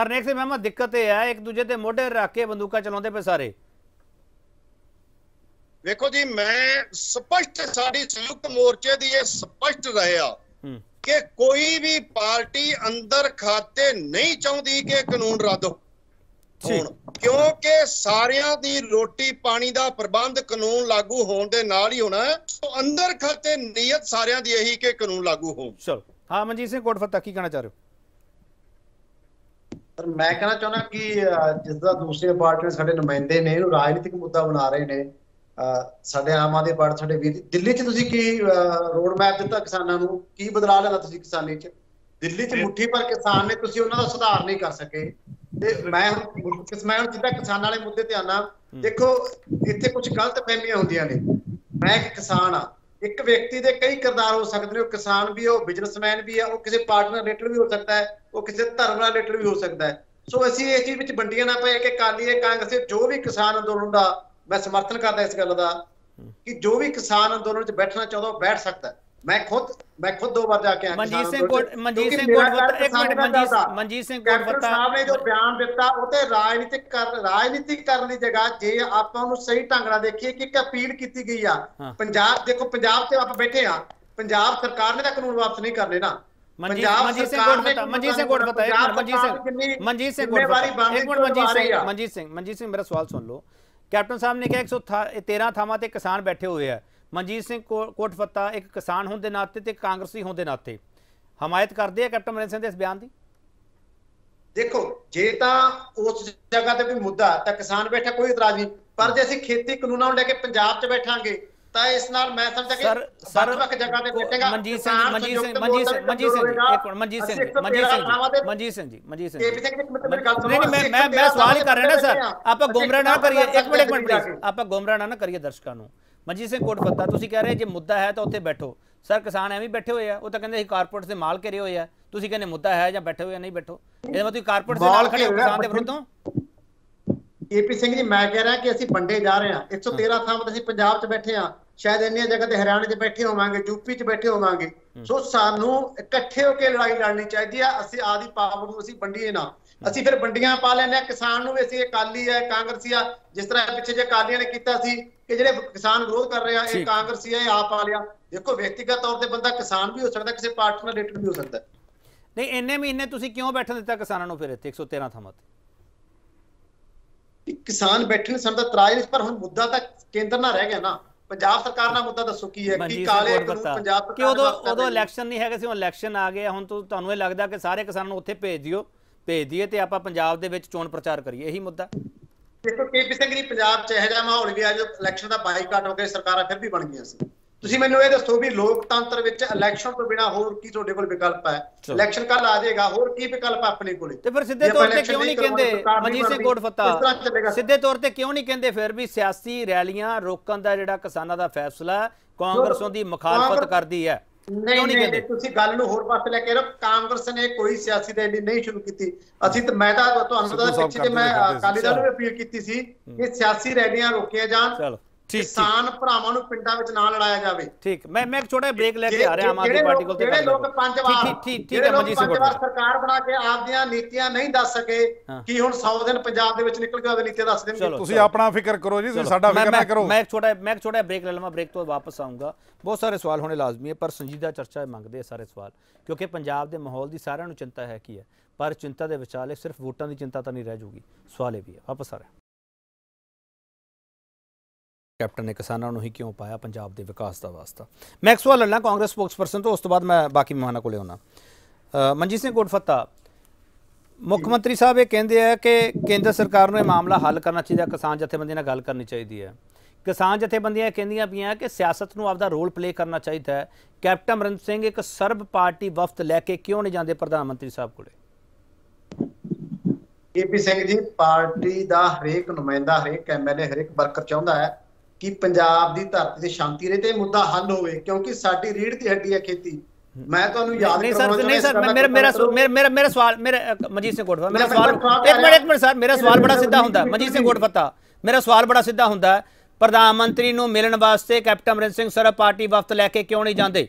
ਹਰਨੇਕ ਸਿੰਘ ਮਹਿਮਾ ਦਿੱਕਤ ਇਹ ਹੈ ਇੱਕ ਦੂਜੇ ਦੇ ਮੋਢੇ ਰੱਖ ਕੇ ਬੰਦੂਕਾਂ ਚਲਾਉਂਦੇ ਪਏ ਸਾਰੇ। देखो जी मैं स्पष्ट साड़ी संयुक्त मोर्चे दी ये स्पष्ट रहा कि कोई भी पार्टी अंदर खाते नहीं चाहती कि कानून रद्द हो, क्योंकि सारियां दी रोटी पानी दा प्रबंध कानून लागू होने दे नाल ही होना है। तो अंदर खाते नीयत सारियां दी यही कि कानून लागू हो। चलो हाँ मनजीत सिंह कोटफत्ता की कहना चाह रहे हो। मैं कहना चाहना कि जिस तरह दूसरी पार्टियां साडे नुमाइंदे ने राजनीतिक मुद्दा बना रहे हैं ਸਾਡੇ ਆਮ ਆਦਮੀ ਪਾਰਟੀ ਸਾਡੇ ਵੀਰ ਦਿੱਲੀ ਚ ਤੁਸੀਂ ਕੀ ਰੋਡ ਮੈਪ ਦਿੱਤਾ ਕਿਸਾਨਾਂ ਨੂੰ, ਕੀ ਬਦਲਾਅ ਲਿਆ ਤੁਸੀਂ ਕਿਸਾਨੀ ਚ। ਦਿੱਲੀ ਚ ਮੁੱਠੀ ਭਰ ਕਿਸਾਨ ਨੇ ਤੁਸੀਂ ਉਹਨਾਂ ਦਾ ਸੁਧਾਰ ਨਹੀਂ ਕਰ ਸਕੇ। ਤੇ ਮੈਂ ਹੁਣ ਮੈਂ ਹੁਣ ਜਿੱਦਾਂ ਕਿਸਾਨਾਂ ਵਾਲੇ ਮੁੱਦੇ ਤੇ ਆਣਾ, ਦੇਖੋ ਇੱਥੇ ਕੁਝ ਗਲਤ ਫਹਿਮੀਆਂ ਹੁੰਦੀਆਂ ਨੇ। ਮੈਂ ਇੱਕ ਕਿਸਾਨ ਆ, ਇੱਕ ਵਿਅਕਤੀ ਦੇ ਕਈ ਕਿਰਦਾਰ ਹੋ ਸਕਦੇ ਨੇ, ਉਹ ਕਿਸਾਨ ਵੀ ਹੈ, ਉਹ ਬਿਜ਼ਨਸਮੈਨ ਵੀ ਹੈ, ਉਹ ਕਿਸੇ ਪਾਰਟੀ ਨਾਲ ਰਿਲੇਟਡ ਵੀ ਹੋ ਸਕਦਾ ਹੈ, ਉਹ ਕਿਸੇ ਧਰਮ ਨਾਲ ਰਿਲੇਟਡ ਵੀ ਹੋ ਸਕਦਾ ਹੈ। ਸੋ ਅਸੀਂ ਇਸ ਚੀਜ਼ ਵਿੱਚ ਵੰਡੀਆਂ ਨਾ ਪਏ ਕਿ ਅਕਾਲੀ ਹੈ ਕਾਂਗਰਸ ਜੋ ਵੀ ਕਿਸਾਨ ਅੰਦੋਲਨ ਦਾ ਮੈਂ ਸਮਰਥਨ ਕਰਦਾ ਇਸ ਗੱਲ ਦਾ ਕਿ ਜੋ ਵੀ ਕਿਸਾਨ ਅੰਦੋਲਨ ਚ ਬੈਠਣਾ ਚਾਹੁੰਦਾ ਉਹ ਬੈਠ ਸਕਦਾ। ਮੈਂ ਖੁਦ ਮੈਂ ਖੁਦ ਦੋ ਵਾਰ ਜਾ ਕੇ ਮਨਜੀਤ ਸਿੰਘ ਮਨਜੀਤ ਸਿੰਘ ਕੋਟਫੱਤਾ ਇੱਕ ਮਿੰਟ ਮਨਜੀਤ ਮਨਜੀਤ ਸਿੰਘ ਕੋਟਫੱਤਾ ਸਾਹਿਬ ਨੇ ਜੋ ਬਿਆਨ ਦਿੱਤਾ ਉਹ ਤੇ ਰਾਜਨੀਤਿਕ ਰਾਜਨੀਤਿਕ ਕਰਨ ਦੀ ਜਗ੍ਹਾ ਜੇ ਆਪਾਂ ਉਹਨੂੰ ਸਹੀ ਢੰਗ ਨਾਲ ਦੇਖੀਏ ਕਿ ਇੱਕ ਅਪੀਲ ਕੀਤੀ ਗਈ ਆ। ਪੰਜਾਬ ਦੇਖੋ ਪੰਜਾਬ ਤੇ ਆਪਾਂ ਬੈਠੇ ਆ, ਪੰਜਾਬ ਸਰਕਾਰ ਨੇ ਤਾਂ ਕਾਨੂੰਨ ਵਾਪਸ ਨਹੀਂ ਕਰਨੇ ਨਾ। ਮਨਜੀਤ ਸਿੰਘ ਕੋਟਫੱਤਾ ਮਨਜੀਤ ਸਿੰਘ ਕੋਟਫੱਤਾ ਮਨਜੀਤ ਮਨਜੀਤ ਸਿੰਘ ਕੋਟਫੱਤਾ ਇੱਕ ਮਿੰਟ ਮਨਜੀਤ ਸਿੰਘ ਮਨਜੀਤ ਸਿੰਘ ਮਨਜੀਤ ਸਿੰਘ ਮੇਰਾ ਸਵਾਲ ਸੁਣ ਲਓ। कैप्टन साहब ने कहा एक सौ तेरह थावां ते किसान बैठे हुए हैं। मनजीत सिंह कोटफत्ता एक किसान होने के नाते ते कांग्रेसी होने के नाते हमायत करते हैं कैप्टन अमरिंदर सिंह दे इस बयान दी। देखो जे तां उस जगह ते कोई मुद्दा तां किसान बैठा कोई इतराज नहीं, पर जे असीं खेती कानूनां नूं लैके पंजाब च बैठांगे तां इस नाल मैं समझदा कि सार्वजनिक जगह ते बैठेगा। मनजीत सिंह मनजीत सिंह मनजीत सिंह मनजीत सिंह एक मिनट मनजीत सिंह मनजीत सिंह मनजीत सिंह जी मनजीत सिंह नहीं नहीं मैं मैं मैं सवाल कर रहा ना सर आप गुमराह ना करिए एक मिनट एक मिनट प्लीज आप गुमराह ना ना करिए दर्शकों को। मनजीत सिंह कोटफत्ता तुसीं कह रहे जे मुद्दा है तां उत्थे बैठो, सर किसान एवें बैठे हुए हैं, वो तो कहते कारपोरेट्स के माल घिरे हुए हैं, तुसीं कहने मुद्दा है जां बैठे हुए नहीं बैठो, इहदा मतलब तुसीं कारपोरेट्स दे नाल खड़े हो किसान दे विरुद्ध। ਏਪੀ ਸਿੰਘ ਜੀ ਮੈਂ ਕਹਿ ਰਿਹਾ ਕਿ ਅਸੀਂ ਵੰਡੇ ਜਾ ਰਹੇ ਹਾਂ, ਇੱਕ ਸੌ ਤੇਰਾਂ ਥਾਵਾਂ ਤੇ ਅਸੀਂ ਪੰਜਾਬ 'ਚ ਬੈਠੇ ਹਾਂ, ਸ਼ਾਇਦ ਇੰਨੀਆਂ ਜਗ੍ਹਾ ਤੇ ਹਰਿਆਣੇ 'ਚ ਬੈਠੇ ਹੋਵਾਂਗੇ, ਯੂਪੀ 'ਚ ਬੈਠੇ ਹੋਵਾਂਗੇ। ਸੋ ਸਾਨੂੰ ਇਕੱਠੇ ਹੋ ਕੇ ਲੜਾਈ ਲੜਨੀ ਚਾਹੀਦੀ ਆ, ਅਸੀਂ ਆਦੀ ਪਾਵਰ ਨੂੰ ਅਸੀਂ ਵੰਡੀਏ ਨਾ। ਅਸੀਂ ਫਿਰ ਵੰਡੀਆਂ ਪਾ ਲੈਂਦੇ ਆ ਕਿਸਾਨ ਨੂੰ ਵੀ ਅਸੀਂ ਅਕਾਲੀ ਹੈ ਕਾਂਗਰਸੀ ਆ, ਜਿਸ ਤਰ੍ਹਾਂ ਪਿੱਛੇ ਜੇ ਅਕਾਲੀਆਂ ਨੇ ਕੀਤਾ ਸੀ ਕਿ ਜਿਹੜੇ ਕਿਸਾਨ ਵਿਰੋਧ ਕਰ ਰਹੇ ਆ ਇਹ ਕਾਂਗਰਸੀ ਆ ਇਹ ਆਪ ਆ ਲਿਆ। ਦੇਖੋ ਵਿਅਕਤੀਗਤ ਤੌਰ ਤੇ ਬੰਦਾ ਕਿਸਾਨ ਵੀ ਹੋ ਸਕਦਾ, ਕਿਸੇ ਪਾਰਟੀ ਨਾਲ ਰਿਲੇਟਡ ਵੀ ਹੋ ਸਕਦਾ। ਨਹੀਂ ਇੰਨੇ ਮਹੀਨੇ ਤੁਸੀਂ ਕਿਉਂ ਬੈਠਣ ਦਿੱਤਾ ਕਿਸਾਨਾਂ ਨੂੰ ਫਿਰ ਇੱਥੇ ਇੱਕ ਸੌ ਤੇਰਾਂ ਥਾਵਾਂ ਤੇ? ਕਿਸਾਨ ਬੈਠਣ ਸਾਨੂੰ ਤਾਂ ਤਰਾਜ ਪਰ ਹੁਣ ਮੁੱਦਾ ਤਾਂ ਕੇਂਦਰ ਨਾਲ ਰਹਿ ਗਿਆ ਨਾ, ਪੰਜਾਬ ਸਰਕਾਰ ਦਾ ਮੁੱਦਾ ਦੱਸੋ ਕੀ ਹੈ ਕਿ ਕਾਲੇ ਕਾਨੂੰਨ ਪੰਜਾਬ ਕਿ ਉਦੋਂ ਉਦੋਂ ਇਲੈਕਸ਼ਨ ਨਹੀਂ ਹੈਗਾ ਸੀ, ਹੁਣ ਇਲੈਕਸ਼ਨ ਆ ਗਿਆ। ਹੁਣ ਤੁਹਾਨੂੰ ਇਹ ਲੱਗਦਾ ਕਿ ਸਾਰੇ ਕਿਸਾਨਾਂ ਨੂੰ ਉੱਥੇ ਭੇਜ ਦਿਓ ਭੇਜ ਦਈਏ ਤੇ ਆਪਾਂ ਪੰਜਾਬ ਦੇ ਵਿੱਚ ਚੋਣ ਪ੍ਰਚਾਰ ਕਰੀਏ, ਇਹੀ ਮੁੱਦਾ? ਦੇਖੋ ਕੇਪੀ ਸਿੰਘ ਜੀ ਪੰਜਾਬ ਚ ਇਹੋ ਜਿਹਾ ਮਾਹੌਲ ਵੀ ਆ ਜੋ ਇਲੈਕਸ਼ਨ ਦਾ ਬਾਈਕਾਟ ਹੋ ਕੇ ਸਰਕਾਰਾਂ ਫਿਰ ਵੀ ਬਣ ਗਈਆਂ ਸੀ। ਤੁਸੀਂ ਮੈਨੂੰ ਇਹ ਦੱਸੋ ਵੀ ਲੋਕਤੰਤਰ ਵਿੱਚ ਇਲੈਕਸ਼ਨ ਤੋਂ ਬਿਨਾ ਹੋਰ ਕੀ ਤੁਹਾਡੇ ਕੋਲ ਵਿਕਲਪ ਹੈ? ਇਲੈਕਸ਼ਨ ਕੱਲ ਆ ਜਾਏਗਾ, ਹੋਰ ਕੀ ਵਿਕਲਪ ਆਪਣੇ ਕੋਲੇ? ਤੇ ਫਿਰ ਸਿੱਧੇ ਤੌਰ ਤੇ ਕਿਉਂ ਨਹੀਂ ਕਹਿੰਦੇ ਮਨਜੀਤ ਸਿੰਘ ਕੋਟਫੱਤਾ, ਸਿੱਧੇ ਤੌਰ ਤੇ ਕਿਉਂ ਨਹੀਂ ਕਹਿੰਦੇ ਫਿਰ ਵੀ ਸਿਆਸੀ ਰੈਲੀਆਂ ਰੋਕਣ ਦਾ ਜਿਹੜਾ ਕਿਸਾਨਾਂ ਦਾ ਫੈਸਲਾ ਕਾਂਗਰਸ ਦੀ ਮੁਖਾਲਫਤ ਕਰਦੀ ਹੈ? ਨਹੀਂ ਨਹੀਂ ਤੁਸੀਂ ਗੱਲ ਨੂੰ ਹੋਰ ਪਾਸੇ ਲੈ ਕੇ ਰਹੋ, ਕਾਂਗਰਸ ਨੇ ਕੋਈ ਸਿਆਸੀ ਰੈਲੀ ਨਹੀਂ ਸ਼ੁਰੂ ਕੀਤੀ। ਅਸੀਂ ਤਾਂ ਮੈਂ ਤਾਂ ਤੁਹਾਨੂੰ ਪਤਾ ਪਿੱਛੇ ਤੇ ਮੈਂ ਅਕਾਲੀ ਦਲ ਨੂੰ ਵੀ ਅਪੀਲ ਕੀਤੀ ਸੀ ਕਿ ਸਿਆਸੀ ਰੈਲੀਆਂ ਰੋਕੀਆਂ ਜਾਣ, ਕਿਸਾਨ ਭਰਾਵਾਂ ਨੂੰ ਪਿੰਡਾਂ ਵਿੱਚ ਨਾ ਲੜਾਇਆ ਜਾਵੇ। ਠੀਕ, ਮੈਂ ਮੈਂ ਇੱਕ ਛੋਟਾ ਬ੍ਰੇਕ ਲੈ ਕੇ ਆ ਰਿਹਾ ਆਮ ਆਦਮੀ ਪਾਰਟੀ ਕੋਲ। ਜਿਹੜੇ ਲੋਕ ਪੰਜ ਵਾਰ ਠੀਕ ਠੀਕ ਹੈ ਮਨਜੀਤ ਸਿੰਘ ਕੋਟਫੱਤਾ ਸਰਕਾਰ ਬਣਾ ਕੇ ਆਪਦੀਆਂ ਨੀਤੀਆਂ ਨਹੀਂ ਦੱਸ ਸਕੇ ਕਿ ਹੁਣ ਸੌ ਦਿਨ ਪੰਜਾਬ ਦੇ ਵਿੱਚ ਨਿਕਲ ਕੇ ਉਹਦੇ ਨੀਤੀਆਂ ਦੱਸ ਦੇਣਗੇ। ਤੁਸੀਂ ਆਪਣਾ ਫਿਕਰ ਕਰੋ ਜੀ, ਤੁਸੀਂ ਸਾਡਾ ਫਿਕਰ ਨਾ ਕਰੋ। ਮੈਂ ਇੱਕ ਛੋਟਾ ਮੈਂ ਇੱਕ ਛੋਟਾ ਬ੍ਰੇਕ ਲੈ ਲਵਾਂ, ਬ੍ਰੇਕ ਤੋਂ ਵਾਪਸ ਆਉਂਗਾ। ਬਹੁਤ ਸਾਰੇ ਸਵਾਲ ਹੋਣੇ ਲਾਜ਼ਮੀ ਹੈ ਪਰ ਸੰਜੀਦਾ ਚਰਚਾ ਮੰਗਦੇ ਸਾਰੇ ਸਵਾਲ, ਕਿਉਂਕਿ ਪੰਜਾਬ ਦੇ ਮਾਹੌਲ ਦੀ ਸਾਰਿਆਂ ਨੂੰ ਚਿੰਤਾ ਹੈ ਕੀ ਹੈ, ਪਰ ਚਿੰਤਾ ਦੇ ਵਿਚਾਲੇ ਸਿਰਫ ਵੋਟਾਂ ਦੀ ਚਿੰਤਾ ਤਾਂ ਨਹੀਂ ਰਹਿ ਜਾਊਗੀ, ਸਵਾਲ ਇਹ ਵੀ ਹੈ। ਵਾਪਸ ਆ ਰਿਹਾ ਕੈਪਟਨ ਨੇ ਕਿਸਾਨਾਂ ਨੂੰ ਹੀ ਕਿਉਂ ਪਾਇਆ ਪੰਜਾਬ ਦੇ ਵਿਕਾਸ ਦਾ ਵਾਸਤਾ? ਮੈਂ ਇੱਕ ਸਵਾਲ ਲੈਣਾ ਕਾਂਗਰਸ ਸਪੋਕਸਪਰਸਨ ਤੋਂ, ਉਸ ਤੋਂ ਬਾਅਦ ਮੈਂ ਬਾਕੀ ਮਹਿਮਾਨਾਂ ਕੋਲੇ ਆਉਣਾ। ਮਨਜੀਤ ਸਿੰਘ ਕੋਟਫੱਤਾ, ਮੁੱਖ ਮੰਤਰੀ ਸਾਹਿਬ ਇਹ ਕਹਿੰਦੇ ਆ ਕਿ ਕੇਂਦਰ ਸਰਕਾਰ ਨੂੰ ਇਹ ਮਾਮਲਾ ਹੱਲ ਕਰਨਾ ਚਾਹੀਦਾ, ਕਿਸਾਨ ਜਥੇਬੰਦੀਆਂ ਨਾਲ ਗੱਲ ਕਰਨੀ ਚਾਹੀਦੀ ਹੈ। ਕਿਸਾਨ ਜਥੇਬੰਦੀਆਂ ਕਹਿੰਦੀਆਂ ਪਈਆਂ ਕਿ ਸਿਆਸਤ ਨੂੰ ਆਪਦਾ ਰੋਲ ਪਲੇ ਕਰਨਾ ਚਾਹੀਦਾ ਹੈ। ਕੈਪਟਨ ਅਮਰਿੰਦਰ ਸਿੰਘ ਇੱਕ ਸਰਬ ਪਾਰਟੀ ਵਫਦ ਲੈ ਕੇ ਕਿਉਂ ਨਹੀਂ ਜਾਂਦੇ ਪ੍ਰਧਾਨ ਮੰਤਰੀ ਸਾਹਿਬ ਕੋਲੇ? ਕੇ ਪੀ ਸਿੰਘ ਜੀ, ਪਾਰਟੀ ਦਾ ਹਰੇਕ ਨੁਮਾਇੰਦਾ ਹਰੇਕ ਐਮ ਐਲ ਏ ਹਰੇਕ ਵਰਕਰ ਚਾਹੁੰਦਾ ਹੈ ਕਿ ਪੰਜਾਬ ਦੀ ਧਰਤੀ ਤੇ ਸ਼ਾਂਤੀ ਰਹੇ ਤੇ ਮੁੱਦਾ ਹੱਲ ਹੋਵੇ, ਕਿਉਂਕਿ ਸਾਡੀ ਰੀੜ ਦੀ ਹੱਡੀ ਹੈ ਖੇਤੀ। ਮੈਂ ਤੁਹਾਨੂੰ ਯਾਦ ਕਰਵਾਉਣਾ ਨਹੀਂ ਸਰ, ਮੇਰਾ ਮੇਰਾ ਮੇਰਾ ਮੇਰਾ ਸਵਾਲ ਮੇਰਾ ਮਨਜੀਤ ਸਿੰਘ ਕੋਟਫੱਤਾ ਮੇਰਾ ਸਵਾਲ ਇੱਕ ਮਿੰਟ ਇੱਕ ਮਿੰਟ ਸਰ ਮੇਰਾ ਸਵਾਲ ਬੜਾ ਸਿੱਧਾ ਹੁੰਦਾ ਮਨਜੀਤ ਸਿੰਘ ਕੋਟਫੱਤਾ ਮੇਰਾ ਸਵਾਲ ਬੜਾ ਸਿੱਧਾ ਹੁੰਦਾ ਪ੍ਰਧਾਨ ਮੰਤਰੀ ਨੂੰ ਮਿਲਣ ਵਾਸਤੇ ਕੈਪਟਨ ਅਮਰਿੰਦਰ ਸਿੰਘ ਸਰਬ ਪਾਰਟੀ ਵਫਦ ਲੈ ਕੇ ਕਿਉਂ ਨਹੀਂ ਜਾਂਦੇ?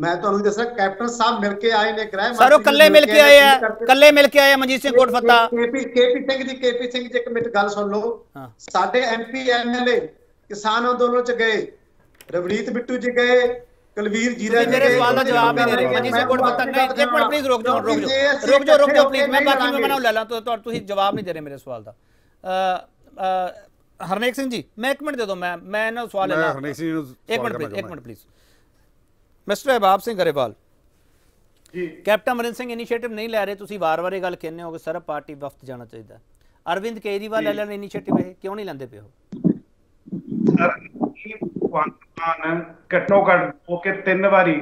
ਮੈਂ ਤੁਹਾਨੂੰ ਦੱਸਾਂ ਕੈਪਟਨ ਸਾਹਿਬ ਮਿਲ ਕੇ ਆਏ ਨੇ ਗ੍ਰਹਿ ਸਰ, ਉਹ ਕੱਲੇ ਮਿਲ ਕੇ ਆਏ ਆ ਕੱਲੇ ਮਿਲ ਕੇ ਆਏ ਮਨਜੀਤ ਸਿੰਘ ਕੋਟਫੱਤਾ। ਕੇਪੀ ਸਿੰਘ ਜੀ ਕੇਪੀ ਸਿੰਘ ਜੀ ਇੱਕ ਮਿੰਟ ਗੱਲ ਸੁਣ ਲਓ, ਸਾਡੇ ਐਮਪੀ ਐਮਐਲਏ ਕਿਸਾਨ ਅੰਦੋਲਨ ਚ ਗਏ, ਰਵਨੀਤ ਬਿੱਟੂ ਜੀ ਗਏ, ਕੁਲਵੀਰ ਜੀਰਾ ਜੀ ਮੇਰੇ ਸਵਾਲ ਦਾ ਜਵਾਬ ਨਹੀਂ ਦੇ ਰਹੇ ਮਨਜੀਤ ਸਿੰਘ ਕੋਟਫੱਤਾ। ਇੱਕ ਮਿੰਟ ਪਲੀਜ਼ ਰੁਕ ਜਾਓ ਰੁਕ ਜਾਓ ਰੁਕ ਜਾਓ ਰੁਕ ਜਾਓ ਪਲੀਜ਼, ਮੈਂ ਬਾਕੀ ਮੈਂ ਮਨਾ ਲੈ ਲਾਂ ਤੁਸੀਂ ਜਵਾਬ ਨਹੀਂ ਦੇ ਰਹੇ ਮੇਰੇ ਸਵਾਲ ਦਾ। ਹਰਨੇਕ ਸਿੰਘ ਜੀ ਮੈਂ ਇੱਕ ਮਿੰਟ ਦੇ ਦੋ, ਮੈਂ ਮੈਂ ਇਹਨਾਂ ਨੂੰ ਸਵਾਲ ਲੈ ਲਾਂ। ਹਰਨੇਕ ਸਿੰਘ ਨੂੰ ਇੱਕ ਮਿੰਟ ਪਲੀਜ਼ ਇੱਕ minute please mister Ahbab Singh Grewal ji, captain Amarinder Singh initiative ਨਹੀਂ ਲੈ ਰਹੇ, ਤੁਸੀਂ ਵਾਰ-ਵਾਰ ਇਹ ਗੱਲ ਕਹਿੰਦੇ ਹੋ ਕਿ ਸਰਬ ਪਾਰਟੀ ਵਫਦ ਜਾਣਾ ਚਾਹੀਦਾ। ਅਰਵਿੰਦ ਕੇਜਰੀਵਾਲ ਲੈ ਲੈਣ ਇਨੀਸ਼ੀਏਟਿਵ, ਇਹ ਕਿਉਂ ਨਹੀਂ ਲੈਂਦੇ ਪਏ ਹੋ? ਘੱਟੋ ਘੱਟ ਹੋ ਕੇ ਤਿੰਨ ਵਾਰੀ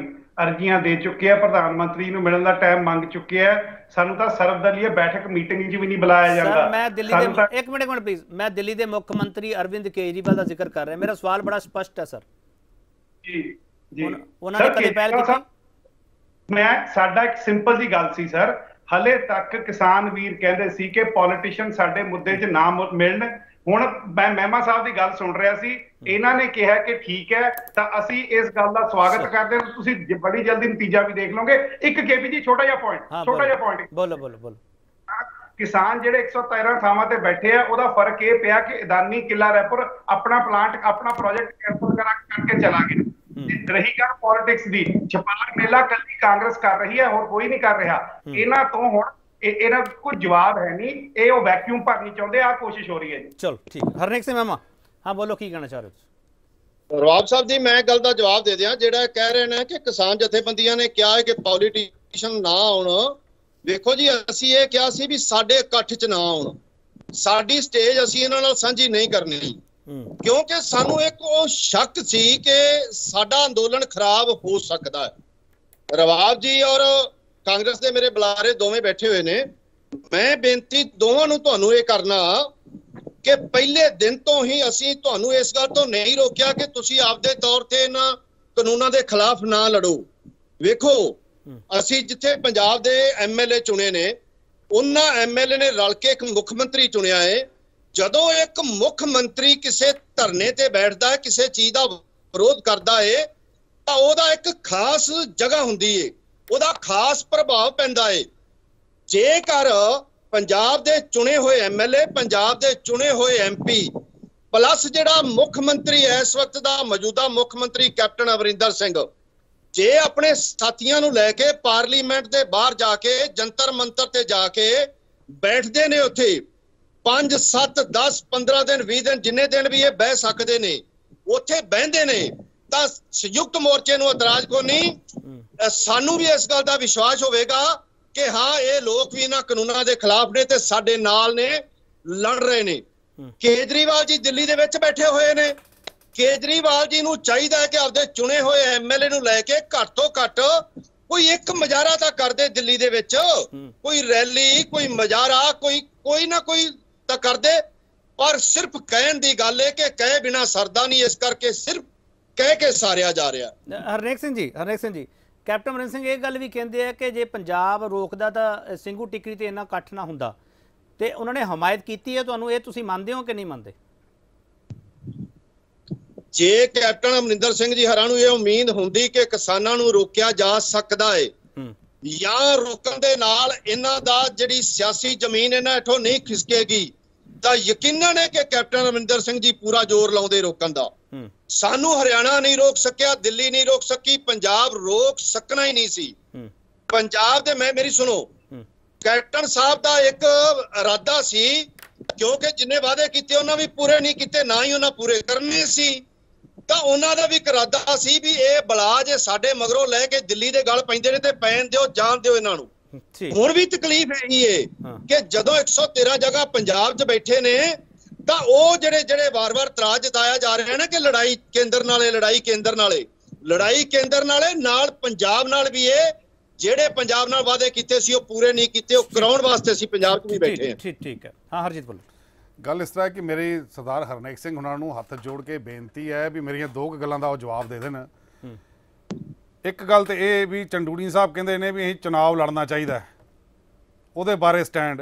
ਅਰਜ਼ੀਆਂ ਦੇ ਚੁੱਕੇ ਆ, ਪ੍ਰਧਾਨ ਮੰਤਰੀ ਨੂੰ ਮਿਲਣ ਦਾ ਟਾਈਮ ਮੰਗ ਚੁੱਕੇ ਆ। ਸਾਨੂੰ ਤਾਂ ਸਰਬਦਲੀਏ ਬੈਠਕ ਮੀਟਿੰਗ 'ਚ ਵੀ ਨਹੀਂ ਬੁਲਾਇਆ ਜਾਂਦਾ। ਮੈਂ ਦਿੱਲੀ ਦੇ ਇੱਕ ਮਿੰਟ ਇੱਕ ਮਿੰਟ ਪਲੀਜ਼ ਮੈਂ ਦਿੱਲੀ ਦੇ ਮੁੱਖ ਮੰਤਰੀ ਅਰਵਿੰਦ ਕੇਜਰੀਵਾਲ ਦਾ ਜ਼ਿਕਰ ਕਰ ਰਿਹਾ, ਮੇਰਾ ਸਵਾਲ ਬੜਾ ਸਪਸ਼ਟ ਹੈ ਸਰ ਜੀ। ਮੈਂ ਸਾਡਾ ਇੱਕ ਸਿੰਪਲ ਜੀ ਗੱਲ ਸੀ ਸਰ, ਹਲੇ ਤੱਕ ਕਿਸਾਨ ਵੀਰ ਕਹਿੰਦੇ ਸੀ ਕਿ ਪੋਲੀਟੀਸ਼ੀਅਨ ਸਾਡੇ ਮੁੱਦੇ 'ਚ ਨਾ ਮਿਲਣ। ਹੁਣ ਮੈਂ ਮਹਿਮਾ ਸਾਹਿਬ ਦੀ ਗੱਲ ਸੁਣ ਰਿਹਾ ਸੀ, ਇਹਨਾਂ ਨੇ ਕਿਹਾ ਕਿ ਠੀਕ ਹੈ ਤਾਂ ਅਸੀਂ ਇਸ ਗੱਲ ਦਾ ਸਵਾਗਤ ਕਰਦੇ ਹਾਂ, ਤੁਸੀਂ ਬੜੀ ਜਲਦੀ ਨਤੀਜਾ ਵੀ ਦੇਖ ਲਓਗੇ। ਇੱਕ ਕੇਪੀ ਜੀ ਛੋਟਾ ਜਿਹਾ ਪੁਆਇੰਟ ਛੋਟਾ ਜਿਹਾ ਪੁਆਇੰਟ ਬੋਲੋ ਬੋਲੋ ਬੋਲੋ। ਕਿਸਾਨ ਜਿਹੜੇ ਇੱਕ ਸੌ ਤੇਰਾਂ ਥਾਵਾਂ ਤੇ ਬੈਠੇ ਆ, ਉਹਦਾ ਫਰਕ ਇਹ ਪਿਆ ਕਿ ਅਦਾਨੀ ਕਿਲਾ ਰੈਪੁਰ ਆਪਣਾ ਪਲਾਂਟ ਆਪਣਾ ਪ੍ਰੋਜੈਕਟ ਕੈਂਸਲ ਕਰਾ ਕਰਕੇ ਚਲਾ ਗਿਆ। ਰਹੀ ਗੱਲ ਪੋਲਿਟਿਕਸ ਦੀ, ਛਪਾਰ ਮੇਲਾ ਕੱਲੀ ਕਾਂਗਰਸ ਕਰ ਰਹੀ ਹੈ, ਹੋਰ ਕੋਈ ਨਹੀਂ ਕਰ ਰਿਹਾ। ਇਹਨਾਂ ਤੋਂ ਹੁਣ ਇਹਨਾਂ ਕੋਈ ਜਵਾਬ ਹੈ ਨਹੀਂ, ਇਹ ਉਹ ਵੈਕਿਊਮ ਭਰਨੀ ਚਾਹੁੰਦੇ ਆ, ਕੋਸ਼ਿਸ਼ ਹੋ ਰਹੀ ਹੈ ਜੀ। ਚਲੋ ਠੀਕ, ਹਰਨੇਕ ਸਿੰਘ ਮਾਮਾ ਹਾਂ ਬੋਲੋ ਕੀ ਕਹਿਣਾ ਚਾਹ ਰਹੇ ਹੋ? ਰਵਾਬ ਸਾਹਿਬ ਜੀ ਮੈਂ ਗੱਲ ਦਾ ਜਵਾਬ ਦੇ ਦਿਆਂ, ਜਿਹੜਾ ਕਹਿ ਰਹੇ ਨੇ ਕਿ ਕਿਸਾਨ ਜਥੇਬੰਦੀਆਂ ਨੇ ਕਿਹਾ ਹੈ ਕਿ ਪੋਲੀਟੀਸ਼ੀਅਨ ਨਾ ਆਉਣ। ਦੇਖੋ ਜੀ ਅਸੀਂ ਇਹ ਕਿਹਾ ਸੀ ਵੀ ਸਾਡੇ ਇਕੱਠ 'ਚ ਨਾ ਆਉਣ, ਸਾਡੀ ਸਟੇਜ ਅਸੀਂ ਇਹਨਾਂ ਨਾਲ ਸਾਂਝੀ ਨਹੀਂ ਕਰਨੀ, ਕਿਉਂਕਿ ਸਾਨੂੰ ਇੱਕ ਉਹ ਸ਼ੱਕ ਸੀ ਕਿ ਸਾਡਾ ਅੰਦੋਲਨ ਖਰਾਬ ਹੋ ਸਕਦਾ ਹੈ। ਰਵਾਬ ਜੀ ਔਰ ਕਾਂਗਰਸ ਦੇ ਮੇਰੇ ਬੁਲਾਰੇ ਦੋਵੇਂ ਬੈਠੇ ਹੋਏ ਨੇ, ਮੈਂ ਬੇਨਤੀ ਦੋਵਾਂ ਨੂੰ ਤੁਹਾਨੂੰ ਇਹ ਕਰਨਾ ਕਿ ਪਹਿਲੇ ਦਿਨ ਤੋਂ ਹੀ ਅਸੀਂ ਤੁਹਾਨੂੰ ਇਸ ਗੱਲ ਤੋਂ ਨਹੀਂ ਰੋਕਿਆ ਕਿ ਤੁਸੀਂ ਆਪਦੇ ਤੌਰ ਤੇ ਇਹਨਾਂ ਕਾਨੂੰਨਾਂ ਦੇ ਖਿਲਾਫ ਨਾ ਲੜੋ। ਵੇਖੋ ਅਸੀਂ ਜਿੱਥੇ ਪੰਜਾਬ ਦੇ ਐਮਐਲਏ ਚੁਣੇ ਨੇ, ਉਹਨਾਂ ਐਮਐਲਏ ਨੇ ਰਲ ਕੇ ਇੱਕ ਮੁੱਖ ਮੰਤਰੀ ਚੁਣਿਆ ਹੈ। ਜਦੋਂ ਇੱਕ ਮੁੱਖ ਮੰਤਰੀ ਕਿਸੇ ਧਰਨੇ ਤੇ ਬੈਠਦਾ ਹੈ, ਕਿਸੇ ਚੀਜ਼ ਦਾ ਵਿਰੋਧ ਕਰਦਾ ਹੈ, ਤਾਂ ਉਹਦਾ ਇੱਕ ਖਾਸ ਜਗ੍ਹਾ ਹੁੰਦੀ ਹੈ, ਉਹਦਾ ਖਾਸ ਪ੍ਰਭਾਵ ਪੈਂਦਾ ਹੈ। जेकर पंजाब दे चुने हुए एमएलए पंजाब दे चुने हुए एमपी प्लस जिहड़ा मुख्यमंत्री है इस वक्त दा मौजूदा मुख्यमंत्री कैप्टन अमरिंदर सिंह जे अपने साथियों नूं लैके पार्लीमेंट दे बाहर जाके जंतर मंतर ते जाके बैठदे ने उत्थे पांच सत्त दस पंद्रह दिन बीस दिन जिन्ने दिन भी ये बह सकते ने उत्थे बहिंदे ने तां संयुक्त मोर्चे नूं इतराज को नहीं। सानू भी इस गल दा विश्वास होवेगा कि हाँ ये लोग भी इन्हां कानूनां दे खिलाफ ने ते साडे नाल ने लड़ रहे ने। केजरीवाल जी दिल्ली दे विच बैठे होए ने, केजरीवाल जी नूं चाहीदा है कि आपदे चुने हुए एमएलए नूं लैके घट तो घट कोई एक मजारा तां करदे दिल्ली दे विच, कोई रैली कोई मजारा कोई कोई ना कोई तां करदे, पर सिर्फ कहण दी गल है कि कहे बिना सरदा नहीं, इस करके सिर्फ कह के सारिया जा रहा। हरनेक सिंह जी, हरनेक सिंह जी, कैप्टन अमरिंदर सिंह ये गल भी कहते हैं कि जे पंजाब रोकदा तां सिंघू टिकरी ते इन्ना इकट्ठ ना हुंदा ते उन्होंने हमायत की है। तुहानूं इह तुसीं मंनदे हो कि नहीं मंनदे? जे कैप्टन अमरिंदर सिंह जी हरां नूं ये उम्मीद हुंदी कि किसानां नूं रोकिया जा सकदा है या रोकण दे नाल इन्हां दा जिहड़ी सियासी जमीन इन्हां इथों नहीं खिसकेगी तां यकीनन है कि कैप्टन अमरिंदर सिंह जी पूरा जोर लाउंदे रोकण दा। सानू हरियाणा नहीं रोक सकिया, दिल्ली नहीं रोक सकी, पंजाब रोक सकना ही नहीं सी। पंजाब दे मैं मेरी सुनो कैप्टन साहब दा एक इरादा सी क्योंकि जिन्ने वादे कीते उन्हां भी पूरे नहीं कीते, ना ही उन्हां पूरे करने सी। लड़ाई केंद्र नाले लड़ाई केंद्र नाले लड़ाई केंद्र नाले नाल पंजाब नाल भी है जेड़े पंजाब नाल वादे कीते सी ओह पूरे नहीं कीते, ओह कराउण वास्ते सी पंजाब च भी बैठे। ठीक ठीक है। हां हरजीत बोलो। गल इस तरह कि मेरी सरदार हरनेक सिंह उन्होंने हथ जोड़ के बेनती है भी मेरिया दो गलों का जवाब दे देन। एक गल तो यह भी चंडूड़ी साहब कहते हैं भी अं चुनाव लड़ना चाहिए वो बारे स्टैंड,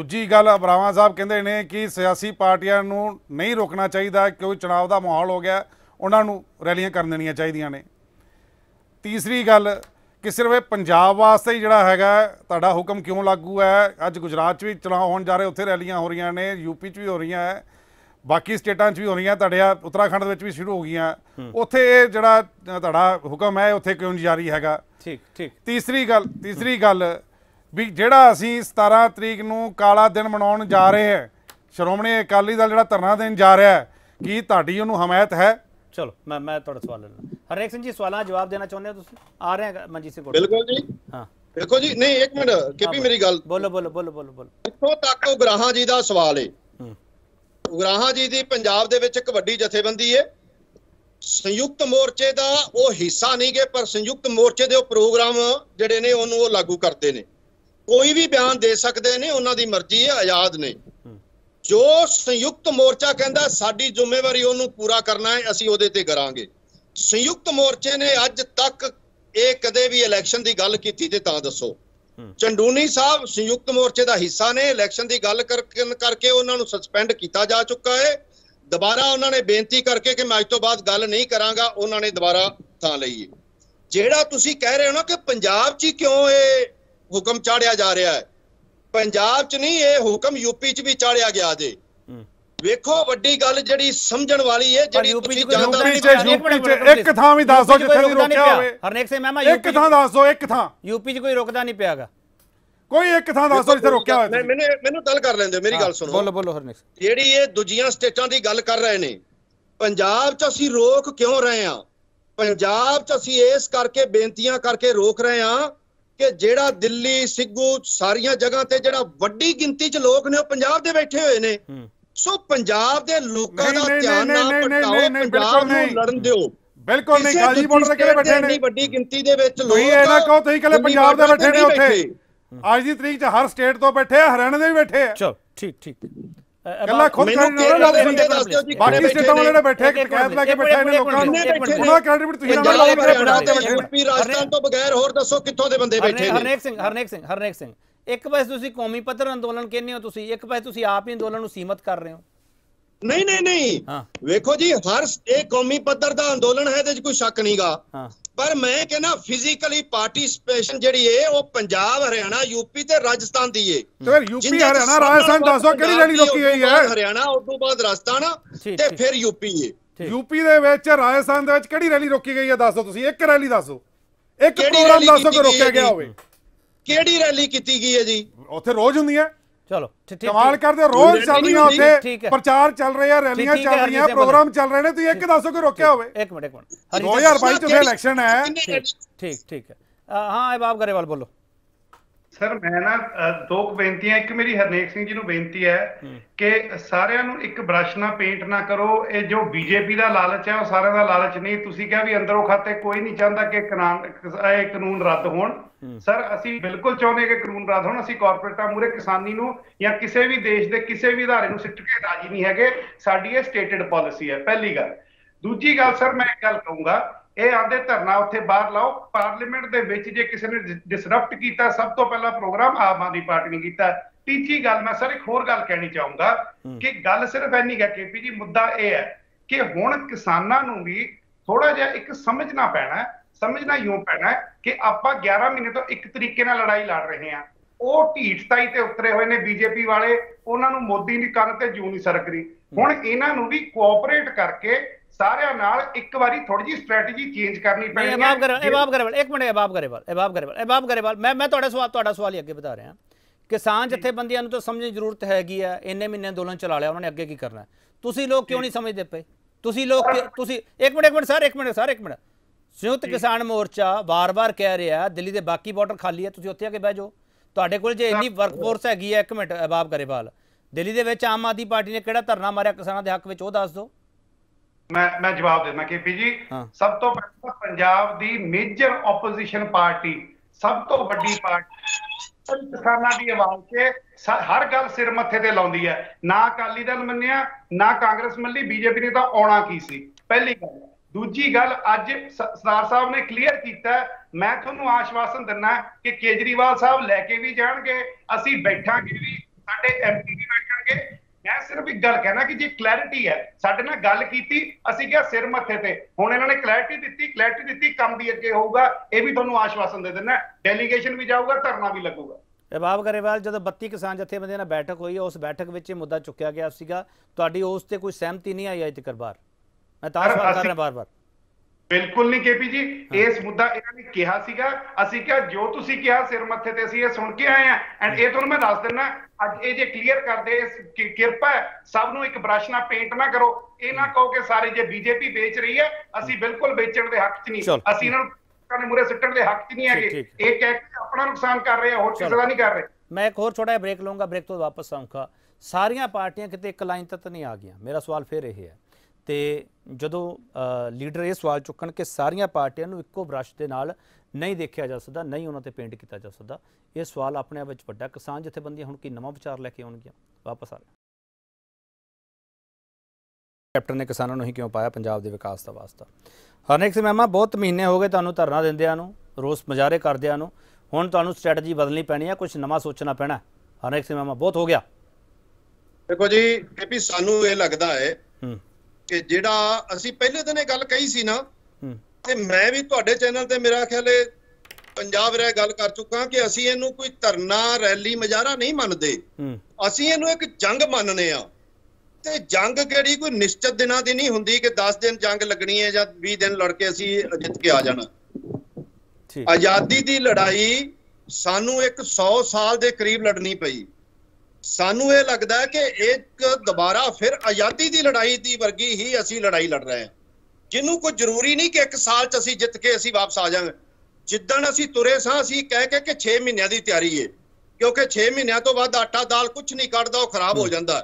दूजी गल अबरावा साहब कहते हैं कि सियासी पार्टियां नहीं रोकना चाहिए क्योंकि चुनाव का माहौल हो गया उन्होंने रैलियां कर देनिया चाहिए ने, तीसरी गल कि सिर्फ ये पंजाब वास्ते ही जोड़ा हैगा हुक्म क्यों लागू है। अज गुजरात भी चुनाव होने जा रहे उत्थे रैलियां हो रही ने, यूपी भी हो रही है, बाकी स्टेटा भी हो रही, तड़िया उत्तराखंड भी शुरू हो गई, उत्थे जोड़ा हुक्म है उत्थे क्यों जारी हैगा। ठीक ठीक। तीसरी गल तीसरी गल भी जोड़ा असी सतारह तरीक नूं काला दिन मनाउण जा रहे हैं, श्रोमणी अकाली दल जोड़ा धरना देण जा रहा है, की तुहाडी उहनूं हमायत है? चलो मैं मैं थोड़ा सवाल लेना। हरनेक सिंह जी सवाल जवाब देना चाहते हो तुसी? आ रहे हैं मनजीत सिंह। बिल्कुल जी। हाँ देखो जी नहीं एक मिनट केपी मेरी गल बोलो बोलो बोलो बोलो बोलो इत्थों तक उगराहा जी दा सवाल है। उगराहा जी दी पंजाब दे विच इक वड्डी जथेबंदी है, संयुक्त मोर्चे दा ओह हिस्सा नहीं गए पर संयुक्त मोर्चे दे प्रोग्राम जिहड़े ने उहनूं लागू करते हैं, कोई भी बयान दे सकते हैं, उन्हां दी मर्जी है, आजाद ने। जो संयुक्त मोर्चा कहता साडी जिम्मेवारी उन्होंने पूरा करना है असीं उहदे ते करांगे। संयुक्त मोर्चे ने अज तक ये कदे भी इलैक्शन की गल की ते तां दसो। चंडूनी साहब संयुक्त मोर्चे का हिस्सा ने, इलैक्शन की गल करके करके उन्होंने सस्पेंड किया जा चुका है, दोबारा उन्होंने बेनती करके कि मैं अज तो बाद गल नहीं करांगा उन्होंने दोबारा थां लई है। जिहड़ा तुसीं कह रहे हो ना कि पंजाब च क्यों ये हुक्म चाढ़िया जा रहा है, पंजाब च नहीं ये हुक्म यूपी च भी चाढ़िया गया जे। वेखो वड्डी गल जिहड़ी समझण वाली है जिहड़ी तुसीं जांदा नहीं एक थां भी दस दो जिथे कोई रोकदा होवे। हरनेक सिंह मैमा एक थां दस दो, एक थां यूपी च कोई रोकदा नहीं पियागा, कोई एक थां दस दो जिथे रोकया होवे। मैंने मैंने गल कर लैंदे मेरी गल सुनो। बोलो बोलो हरनेक सिंह। जिहड़ी ये दूजियां स्टेटां दी गल कर रहे ने पंजाब च असीं रोक क्यों रहे हां? पंजाब च असीं इस करके बेनतीयां करके रोक रहे हां कि जिहड़ा दिल्ली सिंघू सारियां जगह ते जिहड़ा वड्डी गिनती च लोक ने ओह पंजाब दे बैठे होए ने। सो पंजाब दे लोकां दा ध्यान ना भटकाओ, पंजाब नूं लड़न दिओ। बिल्कुल नहीं काली बॉर्डर केले बैठे ने, वड्डी गिनती दे विच लोक कोई ऐना कहो तुसीं केले पंजाब दे बैठे ने, उत्थे अज दी तरीक च हर स्टेट तो बैठे आ, हरियाणा दे भी बैठे आ। चलो ठीक ठीक। ਕੱਲਾ ਖੁਦ ਕਰਨ ਨਾਲ ਬੰਦੇ ਦੱਸਦੇ ਹੋ ਜੀ ਬਾਕੀ ਸਟੇਟਾਂ ਵਾਲੇ ਬੈਠੇ ਟਿਕਾਇਤ ਲਾ ਕੇ ਬੈਠੇ ਇਹਨਾਂ ਲੋਕਾਂ ਨੂੰ ਉਹਨਾਂ ਕ੍ਰੈਡਿਟ ਤੁਸੀਂ ਨਾਲ ਲਾਓ ਤੇ ਬੈਠੇ ਨੇ ਰਾਜਸਥਾਨ ਤੋਂ ਬਗੈਰ ਹੋਰ ਦੱਸੋ ਕਿੱਥੋਂ ਦੇ ਬੰਦੇ ਬੈਠੇ ਨੇ। ਹਰਨੇਕ ਸਿੰਘ ਹਰਨੇਕ ਸਿੰਘ ਹਰਨੇਕ ਸਿੰਘ ਇੱਕ ਪਾਸੇ ਤੁਸੀਂ ਕੌਮੀ ਪੱਧਰ ਅੰਦੋਲਨ ਕਹਿੰਦੇ ਹੋ ਤੁਸੀਂ, ਇੱਕ ਪਾਸੇ ਤੁਸੀਂ ਆਪ ਹੀ ਅੰਦੋਲਨ ਨੂੰ ਸੀਮਤ ਕਰ ਰਹੇ ਹੋ। ਨਹੀਂ ਨਹੀਂ ਨਹੀਂ ਵੇਖੋ ਜੀ ਹਰ ਇਹ ਕੌਮੀ ਪੱਧਰ ਦਾ ਅੰਦੋਲਨ ਹੈ ਇਹਦੇ 'ਚ ਕੋਈ ਸ਼ੱਕ ਨਹੀਂਗਾ, पर मैं कहना फिजिकली पार्टिसिपेशन जिहड़ी है वो पंजाब हरियाणा यूपी ते राजस्थान दी है। तो यूपी हरियाणा राजस्थान दसो केड़ी लड़ी रोकी गई है? हरियाणा उस तो बाद राजस्थान ते फिर यूपी है। यूपी दे विच राजस्थान दे विच केड़ी रैली रोकी गई है? दसो तुसीं एक रैली दसो, एक प्रोग्राम दसो कि रोकिया गया होवे, केड़ी रैली कीती गई है जी? उत्थे रोज हुंदी है। चलो कमाल करते रोज चल रही है, प्रचार चल रहा है, रैलियां चल रही हैं, प्रोग्राम चल रहे हैं, तो एक दसो को रोकया होवे। एक मिनट एक मिनट, दो हज़ार बाईस में इलेक्शन है। ठीक ठीक है, हां अहबाब गरेवाल बोलो। सर मैं ना दो बेनतियां, एक मेरी हरनेक सिंह जी को बेनती है कि सारिਆਂ ਨੂੰ ਇੱਕ ब्रश ना पेंट ना करो। ये जो बीजेपी का लालच है वो सारे का लालच नहीं। तुसीं कहा भी अंदरों खाते कोई नहीं चाहता कि कानून रद्द हो। सर असीं बिल्कुल चाहुंदे कि कानून रद्द होण। असीं कॉरपोरेटां मूहरे किसानी नूं या किसी भी देश के किसी भी अदारे नूं सिट के राजी नहीं हैगे। साडी इह स्टेटेड पॉलिसी है, पहली गल। दूजी गल सर मैं एक गल कहूँगा, ਇਹ ਆਂਦੇ ਧਰਨਾ ਉੱਥੇ ਬਾਹਰ ਲਾਓ। ਪਾਰਲੀਮੈਂਟ ਦੇ ਵਿੱਚ ਜੇ ਕਿਸੇ ਨੇ ਡਿਸਰਪਟ ਕੀਤਾ ਸਭ ਤੋਂ ਪਹਿਲਾਂ ਪ੍ਰੋਗਰਾਮ ਆਮ ਆਦਮੀ ਪਾਰਟੀ ਨੇ ਕੀਤਾ। ਤੀਜੀ ਗੱਲ ਮੈਂ ਸਰ ਇੱਕ ਹੋਰ ਗੱਲ ਕਹਿਣੀ ਚਾਹੂੰਗਾ ਕਿ ਗੱਲ ਸਿਰਫ ਇੰਨੀ ਹੈ ਕੇਪੀ ਜੀ, ਮੁੱਦਾ ਇਹ ਹੈ ਕਿ ਹੁਣ ਕਿਸਾਨਾਂ ਨੂੰ ਵੀ ਥੋੜਾ ਜਿਹਾ ਇੱਕ ਸਮਝਣਾ ਪੈਣਾ, ਸਮਝਣਾ ਯੂੰ ਪੈਣਾ ਕਿ ਆਪਾਂ ਗਿਆਰਾਂ ਮਹੀਨੇ ਤੋਂ ਇੱਕ ਤਰੀਕੇ ਨਾਲ ਲੜਾਈ ਲੜ ਰਹੇ ਹਾਂ। ਉਹ ਢੀਠਤਾਈ ਤੇ ਉਤਰੇ ਹੋਏ ਨੇ ਬੀਜੇਪੀ ਵਾਲੇ, ਉਹਨਾਂ ਨੂੰ ਮੋਦੀ ਦੀ ਕੰਨ ਤੇ ਜੂ ਨਹੀਂ ਸਰਕ ਰਹੀ। ਹੁਣ ਇਹਨਾਂ ਨੂੰ ਵੀ ਕੋਆਪਰੇਟ ਕਰਕੇ ਸਾਰਿਆਂ ਨਾਲ ਇੱਕ ਵਾਰੀ ਥੋੜੀ ਜੀ ਸਟ੍ਰੈਟਜੀ ਚੇਂਜ ਕਰਨੀ ਪੈਣੀ ਹੈ। ਅਹਿਬਾਬ ਗਰੇਵਾਲ ਅਹਿਬਾਬ ਗਰੇਵਾਲ ਇੱਕ ਮਿੰਟ ਅਹਿਬਾਬ ਗਰੇਵਾਲ ਅਹਿਬਾਬ ਗਰੇਵਾਲ ਅਹਿਬਾਬ ਗਰੇਵਾਲ ਮੈਂ ਮੈਂ ਤੁਹਾਡਾ ਸਵਾਲ ਤੁਹਾਡਾ ਸਵਾਲ ਹੀ ਅੱਗੇ ਵਧਾ ਰਿਹਾ। ਕਿਸਾਨ ਜਥੇਬੰਦੀਆਂ ਨੂੰ ਤਾਂ ਸਮਝਣ ਦੀ ਜ਼ਰੂਰਤ ਹੈਗੀ ਹੈ, ਇੰਨੇ ਮਹੀਨੇ ਅੰਦੋਲਨ ਚਲਾ ਲਿਆ ਉਹਨਾਂ ਨੇ, ਅੱਗੇ ਕੀ ਕਰਨਾ। ਤੁਸੀਂ ਲੋਕ ਕਿਉਂ ਨਹੀਂ ਸਮਝਦੇ ਪਏ? ਤੁਸੀਂ ਲੋਕ ਤੁਸੀਂ ਇੱਕ ਮਿੰਟ ਇੱਕ ਮਿੰਟ ਸਰ ਇੱਕ ਮਿੰਟ ਸਰ ਇੱਕ ਮਿੰਟ ਸੰਯੁਕਤ ਕਿਸਾਨ ਮੋਰਚਾ ਵਾਰ-ਵਾਰ ਕਹਿ ਰਿਹਾ ਦਿੱਲੀ ਦੇ ਬਾਕੀ ਬਾਰਡਰ ਖਾਲੀ ਹੈ, ਤੁਸੀਂ ਉੱਥੇ ਆ ਕੇ ਬਹਿ ਜਾਓ। ਤੁਹਾਡੇ ਕੋਲ ਜੇ ਇੰਨੀ ਵਰਕਫੋਰਸ ਹੈਗੀ ਹੈ, ਇੱਕ ਮਿੰਟ ਅਹਿਬਾਬ ਗਰੇਵਾਲ, ਦਿੱਲੀ ਦੇ ਵਿੱਚ ਆਮ ਆਦਮੀ ਪਾਰਟੀ ਨੇ ਕਿਹੜਾ ਧਰਨਾ ਮਾਰਿਆ ਕਿਸਾਨਾਂ ਦੇ ਹੱਕ ਵਿੱਚ, ਉਹ ਦੱਸ ਦਿਓ। मैं मैं जवाब देना के पी जी, सब तो पहला पंजाब दी मेजर ऑपोजिशन पार्टी, सब तो बड़ी पार्टी किसानां दी आवाज़ ते हर गल सिर मत्थे ते लाउंदी है। ना अकाली दल मन्निया, ना कांग्रेस मन्नी, बीजेपी ने तो आना की सी, पहली गल। दूजी गल अज सरदार साहब ने क्लीयर कीता, मैं तुहानूं आश्वासन दिना कि केजरीवाल साहब लैके भी जाणगे, असीं बैठांगे भी, साडे एमपी भी बैठणगे। मैं सिर्फ एक गल कहना कि जी क्लैरिटी है, साडे नाल गल कीती, असीं क्या सिर मत्थे ते। हुण इन्हां ने क्लैरिटी दित्ती, क्लैरिटी दित्ती कम दी अग्गे होऊगा, इह भी तुहानूं आश्वासन दे दिंदा। डेलीगेशन भी जाऊगा, धरना भी लगूगा। अहबाब गरेवाल जदों बत्ती किसान जथेबंदियां नाल बैठक होई, उस बैठक विच मुद्दा चुक्या गया सीगा, तुहाडी उस ते कोई सहमति नहीं आई अजे तक? बार मैं तां सवाल कर रहा बार-बार। बिल्कुल नहीं केपी जी, इस मुद्दा इन्होंने कहा सीगा, असीं क्या जो तुसीं कहा सिर मत्थे ते असीं ये सुन के आए हैं। एंड ये तुहानूं मैं दस दिंदा अज ये जे क्लीयर कर दे, किरपा है सब नूं इक ब्रश ना पेंट ना करो। ये ना कहो कि सारे जे बीजेपी बेच रही है, असीं बिल्कुल बेचण दे हक च नहीं, असीं इन्हां नूं मूहरे सुट्टण दे हक च नहीं हैगे। ये कह के अपना नुकसान कर रहे हैं, होर किसी दा नहीं कर रहे। मैं एक होर छोटा ब्रेक लूँगा, ब्रेक तो वापस आऊँगा। सारियां पार्टियां किते इक लाइन तक नहीं आ गईयां, मेरा सवाल फिर यही है। तो जो लीडर ये सवाल चुकन कि सारिया पार्टियां इक्ो ब्रश के नाल नहीं देखा जा सकता, नहीं उन्होंने पेंट किया जा सकता, ये सवाल अपने आप वड्डा। किसान जथेबंदियां हुण की नवा विचार लैके आउणगीयां? वापस आ रहे कैप्टन ने किसानों को ही क्यों पाया पंजाब के विकास का वास्ता? हरनेक सिंह मैमा, बहुत महीने हो गए तुहानूं धरना दिंदियां नूं, रोस मुजाहरे करदियां नूं, हुण तुहानूं स्ट्रैटेजी बदलनी पैनी है, कुछ नवा सोचना पैना। हरनेक सिंह मैमा बहुत हो गया। देखो जी केपी, सानूं ये लगदा है कि जिहड़ा असी पहले दिन गल कही सी ना, ते मैं भी तुहाडे चैनल ते मेरा ख्याल है पंजाब रे गल कर चुका कि असी इहनूं कोई धरना रैली मजारा नहीं मनदे, असी इहनूं एक जंग मनने आ। ते जंग किहड़ी कोई निश्चित दिनां दी नहीं हुंदी कि दस दिन जंग लगनी है जां बीस दिन लड़ के असी जित के आ जाना। आजादी दी लड़ाई सानूं एक सौ साल दे करीब लड़नी पई। सानू ये लगता है कि एक दोबारा फिर आजादी की लड़ाई की वर्गी ही असी लड़ाई लड़ रहे हैं, जिन्हों को जरूरी नहीं कि एक साल च असी जित के असी वापस आ जाएंगे। जिदन असी तुरे सां असी कह के कि छे महीनों की तैयारी है, क्योंकि छे महीनों तो बाद आटा दाल कुछ नहीं कढ़दा, वो खराब हो जाता।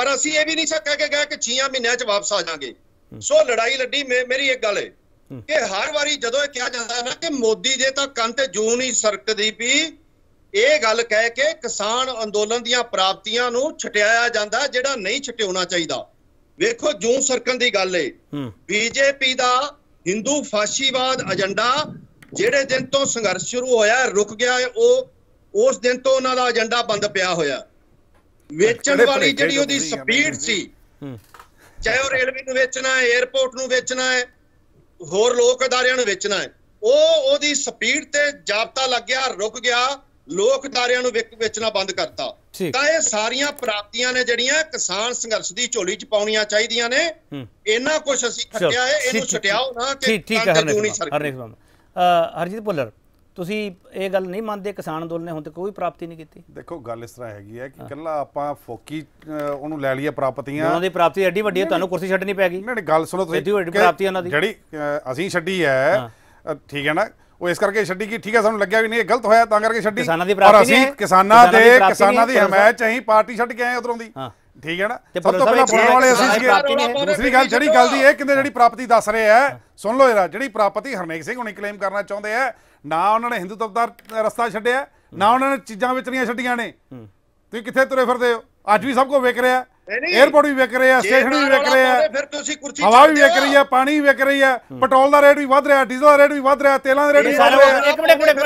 पर असी ये भी नहीं कह के गए कि छह महीनों च वापस आ जाएंगे। सो लड़ाई लड़ी। मे, मेरी एक गल है कि हर वारी जदों कहा जाता है ना कि मोदी दे तां कंन ते जूं नहीं सरकदी भी, ਇਹ ਗੱਲ ਕਹਿ ਕੇ ਕਿਸਾਨ ਅੰਦੋਲਨ ਦੀਆਂ ਪ੍ਰਾਪਤੀਆਂ ਨੂੰ ਛਟਿਆਇਆ ਜਾਂਦਾ ਜਿਹੜਾ ਨਹੀਂ ਛਟਿਆਉਣਾ ਚਾਹੀਦਾ। ਵੇਖੋ ਜੂੰ ਸਰਕਣ ਦੀ ਗੱਲ ਏ, ਬੀਜੇਪੀ ਦਾ ਹਿੰਦੂ ਫਾਸ਼ੀਵਾਦ ਏਜੰਡਾ ਜਿਹੜੇ ਦਿਨ ਤੋਂ ਸੰਘਰਸ਼ ਸ਼ੁਰੂ ਹੋਇਆ ਰੁਕ ਗਿਆ, ਉਹ ਉਸ ਦਿਨ ਤੋਂ ਉਹਨਾਂ ਦਾ ਏਜੰਡਾ ਬੰਦ ਪਿਆ ਹੋਇਆ। ਵੇਚਣ ਵਾਲੀ ਜਿਹੜੀ ਉਹਦੀ ਸਪੀਡ ਸੀ, ਚਾਹੇ ਉਹ ਰੇਲਵੇ ਨੂੰ ਵੇਚਣਾ ਹੈ, ਏਅਰਪੋਰਟ ਨੂੰ ਵੇਚਣਾ ਹੈ, ਹੋਰ ਲੋਕ ਅਦਾਰਿਆਂ ਨੂੰ ਵੇਚਣਾ ਹੈ, ਉਹ ਉਹਦੀ ਸਪੀਡ ਤੇ ਜਾਬਤਾ ਲੱਗ ਗਿਆ, ਰੁਕ ਗਿਆ, ਲੋਕ ਦਾਰਿਆਂ ਨੂੰ ਵੇਚਣਾ ਬੰਦ ਕਰਤਾ। ਤਾਂ ਇਹ ਸਾਰੀਆਂ ਪ੍ਰਾਪਤੀਆਂ ਨੇ ਜਿਹੜੀਆਂ ਕਿਸਾਨ ਸੰਘਰਸ਼ ਦੀ ਝੋਲੀ ਚ ਪਾਉਣੀਆਂ ਚਾਹੀਦੀਆਂ ਨੇ। ਇਹਨਾਂ ਕੁਝ ਅਸੀਂ ਖੱਟਿਆ ਹੈ, ਇਹਨੂੰ ਛਟਿਆਓ ਨਾ ਕਿ ਕਾਨੂੰਨੀ ਸਰਕਾਰ। ਹਰਜੀਤ ਭੁੱਲਰ, ਤੁਸੀਂ ਇਹ ਗੱਲ नहीं मानते किसान अंदोलन ने हुण तक कोई प्राप्ति नहीं की? देखो गल इस तरह हैगी है कि कल्ला आपां फोकी उन्होंने लै लिया प्राप्तियां, उन्होंने प्राप्ति एड्डी वड्डी है, तुहानूं कुर्सी छड्डनी पैगी। नहीं गल सुनो तुसीं, प्राप्ति उन्होंने जिहड़ी असीं छड्डी है, ठीक है ना, वो इस करके छड्डी कि ठीक है सानूं लग्गिया भी नहीं गलत होया तां करके छड्डी, और असीं किसानां दे किसानां दी हमायत च असीं पार्टी छड्ड के आए उधरों दी, ठीक है ना। सब तो पहला बोलण वाले असीं सीगे। दूसरी गल जिहड़ी गल दी इह कि जिहड़ी प्राप्ति दस रहे है, सुन लो जरा, जिहड़ी प्राप्ति हरनेक सिंह हुणे क्लेम करना चाहुंदे है, ना उन्होंने हिंदुत्व का रस्ता छड्डिया, ना उन्होंने चीज़ां बेचणियां छड्डियां ने। तुसीं कित्थे तुरे फिरदे हो? अज भी सब कुछ विक रहा है, एयरपोर्ट भी विक रहे हैं, स्टेशन भी विक रहे हैं, हवा भी विक रही है, पानी भी विक रही है, पेट्रोल का रेट भी वध रहा है, डीजल का रेट भी वध रहा है, तेलों का रेट भी वध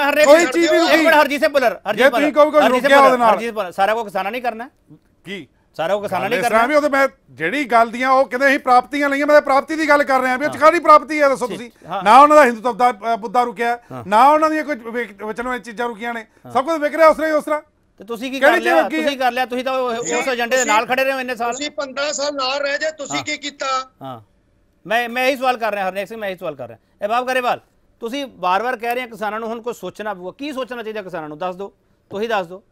रहा है, कोई चीज़ भी। हरजीत बुलर, जे तुसीं कहोगे रुकिया ओहदे नाल सारा कुछ किसानां नहीं करना की ਸਾਰਾ ਉਹ ਕਿਸਾਨਾਂ ਨਹੀਂ ਕਰਨਾ। ਮੈਂ ਉਹ ਮੈਂ ਜਿਹੜੀ ਗੱਲ ਦੀਆਂ ਉਹ ਕਹਿੰਦੇ ਅਸੀਂ ਪ੍ਰਾਪਤੀਆਂ ਲਈਆਂ, ਮੈਂ ਪ੍ਰਾਪਤੀ ਦੀ ਗੱਲ ਕਰ ਰਿਹਾ ਵੀ ਚਕਾਰੀ ਪ੍ਰਾਪਤੀ ਹੈ। ਦੱਸੋ ਤੁਸੀਂ, ਨਾ ਉਹਨਾਂ ਦਾ ਹਿੰਦੂਤਵ ਦਾ ਮੁੱਦਾ ਰੁਕਿਆ, ਨਾ ਉਹਨਾਂ ਦੀਆਂ ਕੋਈ ਵਚਨ ਵਾਲੀਆਂ ਚੀਜ਼ਾਂ ਰੁਕੀਆਂ ਨੇ, ਸਭ ਕੁਝ ਵਿਕ ਰਿਹਾ ਉਸ ਤਰ੍ਹਾਂ ਉਸ ਤਰ੍ਹਾਂ। ਤੇ ਤੁਸੀਂ ਕੀ ਕਰ ਲਿਆ? ਤੁਸੀਂ ਕਰ ਲਿਆ, ਤੁਸੀਂ ਤਾਂ ਉਸ ਏਜੰਡੇ ਦੇ ਨਾਲ ਖੜੇ ਰਹੇ ਹੋ ਇੰਨੇ ਸਾਲ। ਤੁਸੀਂ ਪੰਦਰਾਂ ਸਾਲ ਨਾਲ ਰਹੇ ਜੇ, ਤੁਸੀਂ ਕੀ ਕੀਤਾ? ਹਾਂ, ਮੈਂ ਮੈਂ ਇਹੀ ਸਵਾਲ ਕਰ ਰਿਹਾ ਹਰਨੇਕ ਸਿੰਘ, ਮੈਂ ਇਹੀ ਸਵਾਲ ਕਰ ਰਿਹਾ। ਅਹਬਾਬ ਗਰੇਵਾਲ, ਤੁਸੀਂ ਵਾਰ-ਵਾਰ ਕਹਿ ਰਹੇ ਹੋ ਕਿਸਾਨਾਂ ਨੂੰ ਹੁਣ ਕੁਝ ਸੋਚਣਾ ਪਊਗਾ, ਕੀ ਸੋਚਣਾ ਚਾਹੀਦਾ ਕਿਸਾਨਾਂ ਨੂੰ? ਦੱਸ ਦਿਓ, ਤੁਸੀਂ ਦੱਸ ਦਿਓ।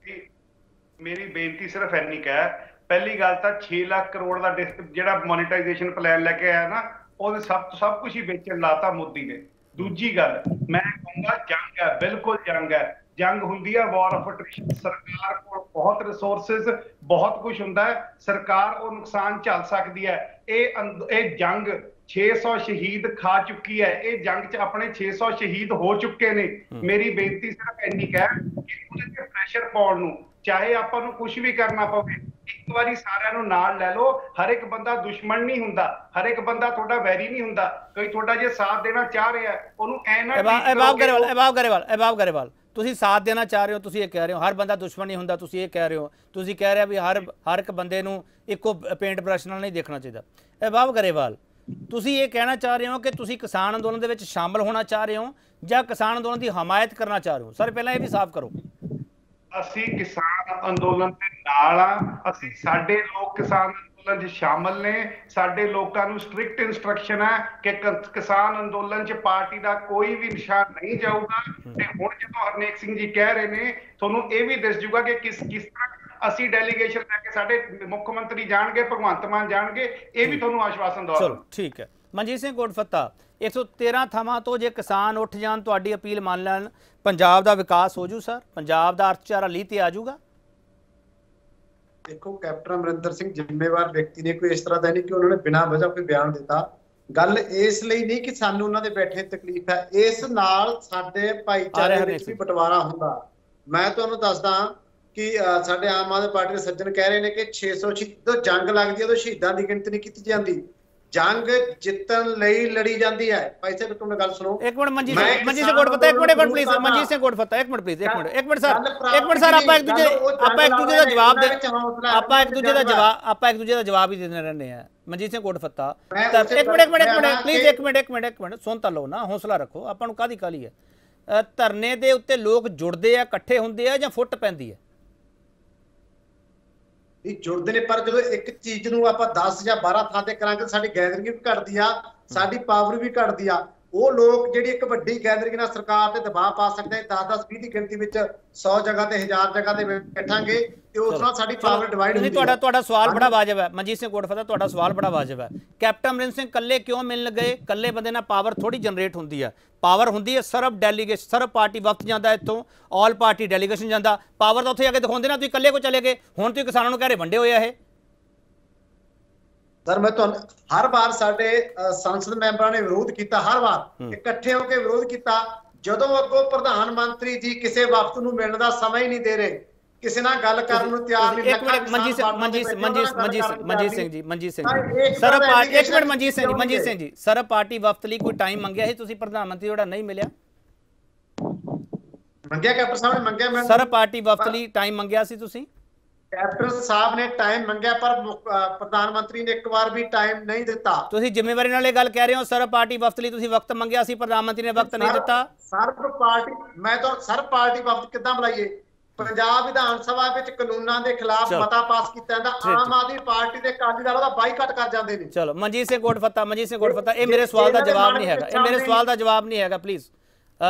ਮੇਰੀ ਬੇਨਤੀ ਸਿਰਫ ਇੰਨੀ ਹੈ, पहली गल तो छे लाख करोड़ का जो मोनेटाइजेशन प्लान लैके आया ना, और सब सब कुछ ही बेचन लाता मोदी ने। दूजी गल मैं कहूँगा जंग है, बिल्कुल जंग है, जंग होंगी है, वॉर ऑफ अट्रिशन। सरकार को बहुत रिसोर्सिज, बहुत कुछ होंगे, सरकार वो नुकसान झल सकती है। ये जंग छे सौ शहीद खा चुकी है, ये जंग च अपने छे सौ शहीद हो चुके ने। मेरी बेनती सिर्फ इन्नी है कि उन्हें प्रेशर पाउण नूं, चाहे आपां नूं कुछ भी करना पवे, एक बार सारे नूं नाल ले लो। हर एक बंदा दुश्मन नहीं हुंदा, हर एक बंदा थोड़ा वैरी नहीं हुंदा, कोई थोड़ा जे साथ देना चाह रहा है ओनू ऐ ना। अहबाब गरेवाल, अहबाब गरेवाल, अहबाब गरेवाल, तुसीं साथ देना चाह रहे हो, तुसीं ये कह रहे हो हर बंदा दुश्मन नहीं हुंदा, तुसीं ये कह रहे हो, तुसीं कह रहे हो भी हर हर एक बंदे नूं इक्को पेंट ब्रश नाल नहीं देखना चाहिए। अहबाब गरेवाल, तुसीं ये कहना चाह रहे हो कि तुसीं किसान अंदोलन दे विच शामिल होना चाह रहे हो जां किसान अंदोलन दी हमायत करना चाह रहे हो? सर पहलां ये भी साफ करो। ਅਸੀਂ किसान अंदोलन के नाल आ, ਅਸੀਂ ਸਾਡੇ ਲੋਕ किसान अंदोलन ਚ ਸ਼ਾਮਲ ਨੇ। ਸਾਡੇ ਲੋਕਾਂ ਨੂੰ ਸਟ੍ਰਿਕਟ ਇਨਸਟਰਕਸ਼ਨ ਹੈ ਕਿ किसान अंदोलन ਚ ਪਾਰਟੀ ਦਾ ਕੋਈ ਵੀ ਨਿਸ਼ਾਨ नहीं ਜਾਊਗਾ। ਤੇ ਹੁਣ ਜਦੋਂ ਹਰਨੇਕ ਸਿੰਘ ਜੀ ਕਹਿ ਰਹੇ ਨੇ, ਤੁਹਾਨੂੰ ਇਹ ਵੀ ਦਿਸ ਜੂਗਾ ਕਿ ਕਿਸ ਕਿਸ ਤਰ੍ਹਾਂ ਅਸੀਂ ਡੈਲੀਗੇਸ਼ਨ ਲੈ ਕੇ ਸਾਡੇ ਮੁੱਖ ਮੰਤਰੀ ਜਾਣਗੇ, ਭਗਵੰਤ ਮਾਨ ਜਾਣਗੇ, ਇਹ ਵੀ ਤੁਹਾਨੂੰ ਆਸ਼ਵਾਸਨ ਦਵਾਂਗੇ। ਚਲੋ ਠੀਕ ਹੈ। ਮਨਜੀਤ ਸਿੰਘ ਕੋਟਫੱਤਾ, एक सौ तेरह थावां तो जे किसान उठ जान, तुहाडी अपील मान लैन, पंजाब दा विकास हो जू सर, पंजाब दा अर्थचारा लीह ते आ जूगा? देखो कैप्टन अमरिंदर सिंह जिम्मेवार व्यक्ति ने कोई इस तरह दा नहीं कि उन्होंने बिना वजह कोई बयान दिता। गल इसलिए नहीं कि सानू उन्हां दे बैठे तकलीफ है, इस नाल साडे भाईचारे विच भी बंटवारा हुंदा। मैं तुहानू दसदा कि साडे आम आदमी पार्टी दे सज्जन कह रहे ने कि छे सौ शहीद जंग लगदी है, तो शहीदां दी गिणती नहीं कीती जांदी, जंग जितन लई लड़ी जाती है। भाई साहब तुम गल सुनो, एक मिनट मनजीत मनजीत सिंह कोटफत्ता, एक मिनट एक मिनट प्लीज, मनजीत सिंह कोटफत्ता एक मिनट प्लीज, एक मिनट एक मिनट सर, एक मिनट सर, आप एक दूजे आप एक दूजे का जवाब दे, आप एक दूजे का जवाब आप एक दूजे का जवाब ही देने रहने हैं। मनजीत सिंह कोटफत्ता, एक मिनट एक मिनट एक मिनट प्लीज, एक मिनट एक मिनट एक मिनट सुन तो लो ना, हौसला रखो। आपां नूं काहदी काली है? धरने दे उत्ते लोक जुड़दे आ, इकट्ठे हुंदे आ, जां फुट पैंदी है? जुड़ते हैं, पर जो एक चीज नूं आपां दस या बारह थां ते करांगे, साडी गैदरिंग भी घटदी आ, साडी पावर भी घटदी आ। वो लोग जिहड़ी एक वड्डी गैदरिंग नाल सरकार ते दबाव पा सकदे, दस दस बीस दी गिणती विच सौ जगह ते हजार जगह ते बैठांगे, ते उस नाल साडी पावर डिवाइड होंदी है। तुहाडा तुहाडा सवाल बड़ा वाजिब है मनजीत सिंह कोटफत्ता, तुहाडा सवाल बड़ा वाजिब है। कैप्टन अमरिंदर सिंह कल्ले क्यों मिलन गए? कल्ले बंदे नाल पावर थोड़ी जनरेट होंदी है, पावर होंदी है सर्व डेलीगेशन, सर्व पार्टी वक्त जाता इतों, ऑल पार्टी डेलीगेशन जाता, पावर तो उत्थे आके दिखाते ना। तुसीं कल्ले को चले गए, हुण तुसीं किसानां नूं कह रहे वंडे होए आ। सर मैं तो हर बार साडे संसद मैंबरां ने विरोध किया, हर बार इकट्ठे होकर विरोध किया। जदों अगों प्रधानमंत्री जी किसी वक्त नूं मिलण दा समय ही नहीं दे रहे, किसी नाल गल करन नूं तैयार नहीं। एक मिनट मनजीत मनजीत मनजीत मनजीत मनजीत सिंह जी मनजीत सिंह सर पार्टी, एक मिनट मनजीत सिंह जी मनजीत सिंह जी सर पार्टी वक्त लई कोई टाइम मंगिया है? तुसीं प्रधानमंत्री जोड़ा नहीं मिलिया, मंगिया कैप्टन साहब ने? मंगिया सर, पार्टी वक्त लई टाइम मंगिया सी तुसीं? ਕੈਪਟਨ ਸਾਹਿਬ ਨੇ ਟਾਈਮ ਮੰਗਿਆ ਪਰ ਪ੍ਰਧਾਨ ਮੰਤਰੀ ਨੇ ਇੱਕ ਵਾਰ ਵੀ ਟਾਈਮ ਨਹੀਂ ਦਿੱਤਾ। ਤੁਸੀਂ ਜ਼ਿੰਮੇਵਾਰੀ ਨਾਲ ਇਹ ਗੱਲ ਕਹਿ ਰਹੇ ਹੋ ਸਰ ਪਾਰਟੀ ਵਫਦ ਲਈ ਤੁਸੀਂ ਵਕਤ ਮੰਗਿਆ ਸੀ ਪ੍ਰਧਾਨ ਮੰਤਰੀ ਨੇ ਵਕਤ ਨਹੀਂ ਦਿੱਤਾ। ਸਰਬ ਪਾਰਟੀ ਮੈਂ ਤਾਂ ਸਰਬ ਪਾਰਟੀ ਵਫਦ ਕਿੱਦਾਂ ਬੁਲਾਈਏ? पंजाब विधान सभा कानूनां दे खिलाफ मता पास कीता है तां आम आदमी पार्टी दे अकाली दल दा बाईकाट कर जांदे ने। चलो मनजीत सिंह कोटफत्ता, मनजीत सिंह कोटफत्ता ए मेरे सवाल दा जवाब नहीं हैगा, ए मेरे सवाल दा जवाब नहीं हैगा please.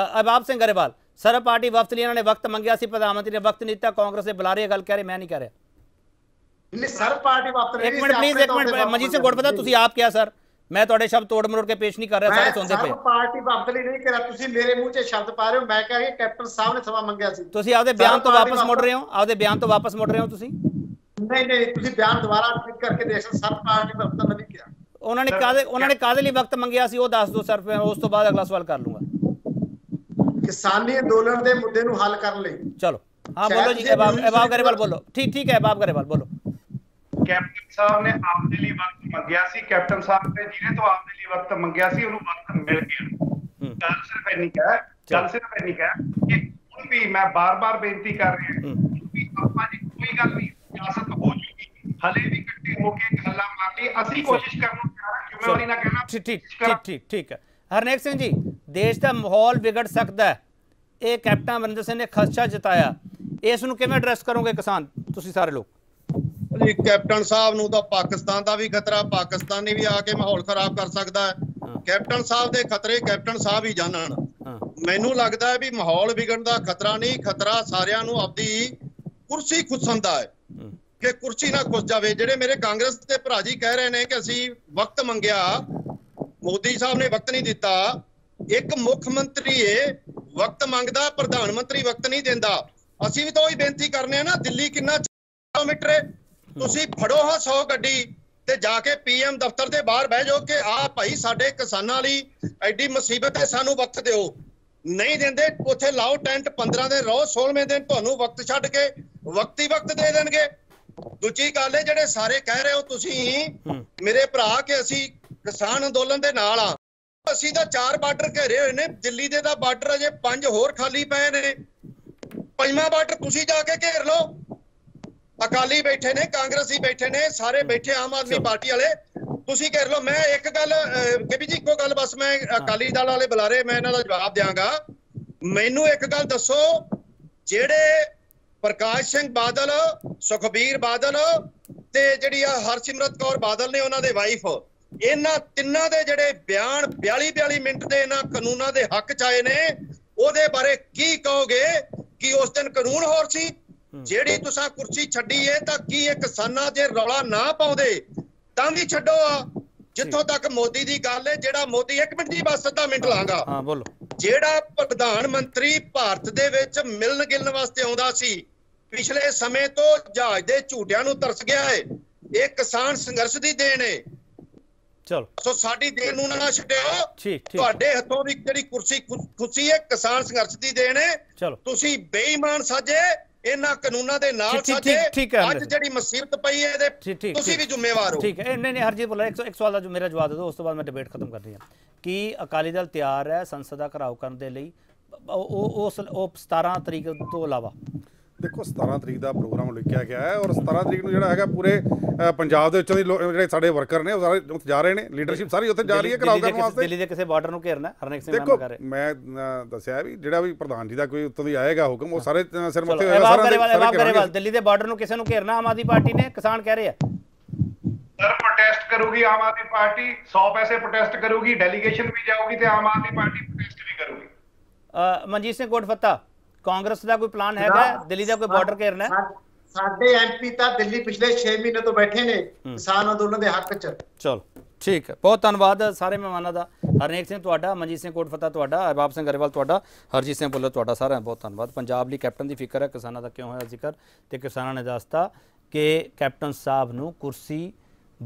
Ahbab Singh Grewal sir party वफद लई इन्हां ने वक्त मंगिया सी प्रधानमंत्री ने वक्त नहीं दित्ता, कांग्रेस दे बुलारे गल कह रहे मैं नहीं कह रहा। नहीं सर पार्टी वफद एक मिनट प्लीज़ एक मिनट मनजीत सिंह कोटफत्ता तुसीं आप क्या सर मैं ਤੁਹਾਡੇ ਸ਼ਬਦ ਤੋੜ ਮਰੋੜ ਕੇ ਪੇਸ਼ ਨਹੀਂ ਕਰ ਰਿਹਾ ਸਾਰੇ ਸੁਣਦੇ ਪਏ। ਪਾਰਟੀ ਬਦਲੀ ਨਹੀਂ ਕਰਾ ਤੁਸੀਂ ਮੇਰੇ ਮੂੰਹ 'ਚ ਸ਼ਬਦ ਪਾ ਰਹੇ ਹੋ। ਮੈਂ ਕਹਾਂ ਕਿ ਕੈਪਟਨ ਸਾਹਿਬ ਨੇ ਸਮਾਂ ਮੰਗਿਆ ਸੀ। ਤੁਸੀਂ ਆਪਦੇ ਬਿਆਨ ਤੋਂ ਵਾਪਸ ਮੁੜ ਰਹੇ ਹੋ, ਆਪਦੇ ਬਿਆਨ ਤੋਂ ਵਾਪਸ ਮੁੜ ਰਹੇ ਹੋ ਤੁਸੀਂ। ਨਹੀਂ ਨਹੀਂ ਤੁਸੀਂ ਬਿਆਨ ਦੁਬਾਰਾ ਰਿਪੀਟ ਕਰਕੇ ਦੇਖੋ ਸਰ ਪਾਰਟੀ ਵਕਤ ਨਹੀਂ ਕਿਹਾ ਉਹਨਾਂ ਨੇ ਕਾਦੇ ਉਹਨਾਂ ਨੇ ਕਾਦੇ ਲਈ ਵਕਤ ਮੰਗਿਆ ਸੀ ਉਹ ਦੱਸ ਦਿਓ ਸਰ, ਉਸ ਤੋਂ ਬਾਅਦ ਅਗਲਾ ਸਵਾਲ ਕਰ ਲੂੰਗਾ ਕਿਸਾਨੀ ਅੰਦੋਲਨ ਦੇ ਮੁੱਦੇ ਨੂੰ ਹੱਲ ਕਰਨ ਲਈ। ਚਲੋ ਹਾਂ ਬੋਲੋ ਜੀ ਅਹਿਬਾਬ ਅਹਿਬਾਬ ਗਰੇਵਾਲ ਬੋਲੋ। ਠੀਕ ਠੀਕ ਹੈ ਅਹਿਬਾਬ ਗਰੇਵਾਲ ਬੋਲੋ। कैप्टन साहब ने आपने लिए वक्त मंगया सी, कैप्टन साहब ने जिन्हें तो आपने लिए वक्त मंगया सी उन्हें वक्त मिल गया। चल सिर्फ इन्हीं का है, चल सिर्फ इन्हीं का है कि उन भी मैं बार-बार बेनती कर रहे हैं, उन भी आपने कोई गल नहीं सियासत हो चुकी हले भी इकट्ठे होके गल्ला मारनी असली कोशिश करना जिम्मेवारी ना कहना। ठीक ठीक ठीक है हरनेक सिंह जी, देश का माहौल बिगड़ सकता है ये कैप्टन अमरिंदर सिंह ने खदशा जताया, इस नूं किवें एड्रैस करोगे किसान तुसीं सारे लोग? ਜੀ ਕੈਪਟਨ ਸਾਹਿਬ ਨੂੰ ਤਾਂ ਪਾਕਿਸਤਾਨ ਦਾ ਵੀ ਖਤਰਾ, ਪਾਕਿਸਤਾਨੀ ਵੀ ਆ ਕੇ ਮਾਹੌਲ ਖਰਾਬ ਕਰ ਸਕਦਾ ਹੈ। ਕੈਪਟਨ ਸਾਹਿਬ ਦੇ ਖਤਰੇ ਕੈਪਟਨ ਸਾਹਿਬ ਹੀ ਜਾਣਨ। ਮੈਨੂੰ ਲੱਗਦਾ ਹੈ ਵੀ ਮਾਹੌਲ ਵਿਗੜਨ ਦਾ ਖਤਰਾ ਨਹੀਂ, ਖਤਰਾ ਸਾਰਿਆਂ ਨੂੰ ਆਪਦੀ ਕੁਰਸੀ ਖੁੱਸਣ ਦਾ ਹੈ ਕਿ ਕੁਰਸੀ ਨਾ ਖੁੱਸ ਜਾਵੇ। ਜਿਹੜੇ ਮੇਰੇ ਕਾਂਗਰਸ ਦੇ ਭਰਾ ਜੀ ਕਹਿ ਰਹੇ ਨੇ ਕਿ ਅਸੀਂ ਵਕਤ ਮੰਗਿਆ ਮੋਦੀ ਸਾਹਿਬ ਨੇ ਵਕਤ ਨਹੀਂ ਦਿੱਤਾ, ਇੱਕ ਮੁੱਖ ਮੰਤਰੀ ਏ ਵਕਤ ਮੰਗਦਾ ਪ੍ਰਧਾਨ ਮੰਤਰੀ ਵਕਤ ਨਹੀਂ ਦਿੰਦਾ। ਅਸੀਂ ਵੀ ਤਾਂ ਉਹੀ ਬੇਨਤੀ ਕਰਨੇ ਆ ਨਾ, ਦਿੱਲੀ ਕਿੰਨਾ ਕਿਲੋਮੀਟਰ ਹੈ, ਤੁਸੀਂ ਫੜੋ ਹਾਂ ਸੌ ਗੱਡੀ ਤੇ ਜਾ ਕੇ ਪੀਐਮ ਦਫ਼ਤਰ ਦੇ ਬਾਹਰ ਬਹਿ ਜਾਓ ਕਿ ਆਹ ਭਾਈ ਸਾਡੇ ਕਿਸਾਨਾਂ ਲਈ ਐਡੀ ਮੁਸੀਬਤ ਹੈ ਸਾਨੂੰ ਵਕਤ ਦਿਓ। ਨਹੀਂ ਦਿੰਦੇ ਉੱਥੇ ਲਾਓ ਟੈਂਟ, ਪੰਦਰਾਂ ਦਿਨ ਰਹੋ, ਸੋਲਵੇਂ ਦਿਨ ਤੁਹਾਨੂੰ ਵਕਤ ਛੱਡ ਕੇ ਵਕਤੀ ਵਕਤ ਦੇ ਦੇਣਗੇ। ਦੂਜੀ ਗੱਲ ਹੈ ਜਿਹੜੇ ਸਾਰੇ ਕਹਿ ਰਹੇ ਹੋ ਤੁਸੀਂ ਮੇਰੇ ਭਰਾ ਕਿ ਅਸੀਂ ਕਿਸਾਨ ਅੰਦੋਲਨ ਦੇ ਨਾਲ ਆ, ਅਸੀਂ ਤਾਂ ਚਾਰ ਬਾਰਡਰ ਘੇਰੇ ਹੋਏ ਨੇ, ਦਿੱਲੀ ਦੇ ਦਾ ਬਾਰਡਰ ਅਜੇ ਪੰਜ ਹੋਰ ਖਾਲੀ ਪਏ ਨੇ, ਪੰਜਵਾਂ ਬਾਰਡਰ ਤੁਸੀਂ ਜਾ ਕੇ ਘੇਰ ਲਓ। ਅਕਾਲੀ ਬੈਠੇ ਨੇ, ਕਾਂਗਰਸੀ ਬੈਠੇ ਨੇ, ਸਾਰੇ ਬੈਠੇ ਆਮ ਆਦਮੀ ਪਾਰਟੀ ਵਾਲੇ, ਤੁਸੀਂ ਕਹਿ ਲਓ। ਮੈਂ ਇੱਕ ਗੱਲ ਕੇਵੀ ਜੀ ਇੱਕੋ ਗੱਲ ਬਸ ਮੈਂ ਅਕਾਲੀ ਦਲ ਵਾਲੇ ਬੁਲਾਰੇ ਮੈਂ ਇਹਨਾਂ ਦਾ ਜਵਾਬ ਦਿਆਂਗਾ। ਮੈਨੂੰ ਇੱਕ ਗੱਲ ਦੱਸੋ ਜਿਹੜੇ ਪ੍ਰਕਾਸ਼ ਸਿੰਘ ਬਾਦਲ, ਸੁਖਬੀਰ ਬਾਦਲ ਤੇ ਜਿਹੜੀ ਆ ਹਰਸਿਮਰਤ ਕੌਰ ਬਾਦਲ ਨੇ ਉਹਨਾਂ ਦੇ ਵਾਈਫ, ਇਹਨਾਂ ਤਿੰਨਾਂ ਦੇ ਜਿਹੜੇ ਬਿਆਨ ਬਿਆਲੀ ਬਿਆਲੀ ਮਿੰਟ ਦੇ ਇਹਨਾਂ ਕਾਨੂੰਨਾਂ ਦੇ ਹੱਕ ਚ ਆਏ ਨੇ ਉਹਦੇ ਬਾਰੇ ਕੀ ਕਹੋਗੇ? ਕਿ ਉਸ ਦਿਨ ਕਾਨੂੰਨ ਹੋਰ ਸੀ? ਜਿਹੜੀ ਤੁਸੀਂ ਕੁਰਸੀ ਛੱਡੀ ਏ ਤਾਂ ਕੀ ਇਹ ਕਿਸਾਨਾਂ ਦੇ ਰੌਲਾ ਨਾ ਪਾਉਂਦੇ ਤਾਂ ਵੀ ਛੱਡੋ। ਜਿੱਥੋਂ ਤੱਕ ਮੋਦੀ ਦੀ ਗੱਲ ਏ ਜਿਹੜਾ ਮੋਦੀ ਇੱਕ ਮਿੰਟ ਦੀ ਬਸ ਅੱਧਾ ਮਿੰਟ ਲਾਂਗਾ। ਹਾਂ ਬੋਲੋ। ਜਿਹੜਾ ਪ੍ਰਧਾਨ ਮੰਤਰੀ ਭਾਰਤ ਦੇ ਵਿੱਚ ਮਿਲਣ ਗਿਲਣ ਵਾਸਤੇ ਆਉਂਦਾ ਸੀ ਪਿਛਲੇ ਸਮੇਂ ਤੋਂ ਜਹਾਜ਼ ਦੇ ਝੂਟਿਆਂ ਨੂੰ ਤਰਸ ਗਿਆ ਏ। ਇਹ ਕਿਸਾਨ ਸੰਘਰਸ਼ ਦੀ ਦੇਣ ਏ। ਚਲੋ ਸੋ ਸਾਡੀ ਦੇਣ ਨੂੰ ਨਾ ਛੱਡਿਓ। ਤੁਹਾਡੇ ਹੱਥੋਂ ਦੀ ਜਿਹੜੀ ਕੁਰਸੀ ਖੁਸ਼ੀ ਏ ਕਿਸਾਨ ਸੰਘਰਸ਼ ਦੀ ਦੇਣ ਏ। ਤੁਸੀਂ ਬੇਈਮਾਨ ਸਾਜੇ ਇਹਨਾਂ ਕਾਨੂੰਨਾਂ ਦੇ ਨਾਲ ਸਾਜੇ। ਅੱਜ ਜਿਹੜੀ ਮੁਸੀਬਤ ਪਈ ਹੈ ਇਹਦੇ ਤੁਸੀਂ ਵੀ ਜ਼ਿੰਮੇਵਾਰ ਹੋ। ਠੀਕ ਹੈ ਨਹੀਂ ਨਹੀਂ ਹਰਜੀਤ ਬੁੱਲਰ ਇੱਕ ਸਵਾਲ ਦਾ ਜੋ ਮੇਰਾ ਜਵਾਬ ਦੇ ਦਿਓ, ਉਸ ਤੋਂ ਬਾਅਦ ਮੈਂ ਡਿਬੇਟ ਖਤਮ ਕਰਨੀ ਹੈ। ਕੀ ਅਕਾਲੀ ਦਲ ਤਿਆਰ ਹੈ ਸੰਸਦ ਦਾ ਘਰਾਓ ਕਰਨ ਦੇ ਲਈ ਉਹ ਉਸ ਉਹ ਸਤਾਰਾਂ ਤਰੀਕ ਤੋਂ ਇਲਾਵਾ? देखो सतारह तरीक का प्रोग्राम लिखा गया है और सतारह तरीक को जोड़ा है पूरे पंजाब के जो साढ़े वर्कर ने सारे उ जा रहे हैं, लीडरशिप सारी उत्तर जा रही है घराव करने वास्ते। दिल्ली के किसी बॉर्डर को घेरना हरनेक सिंह देखो मैं दसिया भी जो भी प्रधान जी का कोई उत्तों भी आएगा हुक्म वो सारे सिर मत्थे दिल्ली के बॉर्डर को किसी को घेरना आम आदमी पार्टी ने किसान कह रहे हैं सर प्रोटेस्ट करूगी आम आदमी पार्टी सौ पैसे प्रोटेस्ट करूगी, डेलीगेशन भी जाऊगी तो आम आदमी पार्टी प्रोटेस्ट भी करूगी। मनजीत सिंह कोटफत्ता ਕਾਂਗਰਸ ਦਾ ਕੋਈ ਪਲਾਨ ਹੈਗਾ ਦਿੱਲੀ ਦਾ ਕੋਈ ਬਾਰਡਰ ਘੇਰਨਾ? ਸਾਡੇ ਐਮਪੀ ਤਾਂ ਦਿੱਲੀ ਪਿਛਲੇ ਛੇ ਮਹੀਨੇ ਤੋਂ ਬੈਠੇ ਨੇ ਕਿਸਾਨ ਅੰਦੋਲਨ ਦੇ ਹੱਕ ਚ। ਚਲੋ ਠੀਕ ਹੈ, ਬਹੁਤ ਧੰਨਵਾਦ ਸਾਰੇ ਮਹਿਮਾਨਾਂ ਦਾ, ਹਰਨੇਕ ਸਿੰਘ ਤੁਹਾਡਾ, ਮਨਜੀਤ ਸਿੰਘ ਕੋਟਫੱਤਾ ਤੁਹਾਡਾ, ਅਹਿਬਾਬ ਸਿੰਘ ਗਰੇਵਾਲ ਤੁਹਾਡਾ, ਹਰਜੀਤ ਸਿੰਘ ਬੁੱਲਰ ਤੁਹਾਡਾ, ਸਾਰਿਆਂ ਬਹੁਤ ਧੰਨਵਾਦ। ਪੰਜਾਬ ਲਈ ਕੈਪਟਨ ਦੀ ਫਿਕਰ ਹੈ, ਕਿਸਾਨਾਂ ਦਾ ਕਿਉਂ ਹੋਇਆ ਜ਼ਿਕਰ ਤੇ ਕਿਸਾਨਾਂ ਨੇ ਦੱਸਤਾ ਕਿ ਕੈਪਟਨ ਸਾਹਿਬ ਨੂੰ ਕੁਰਸੀ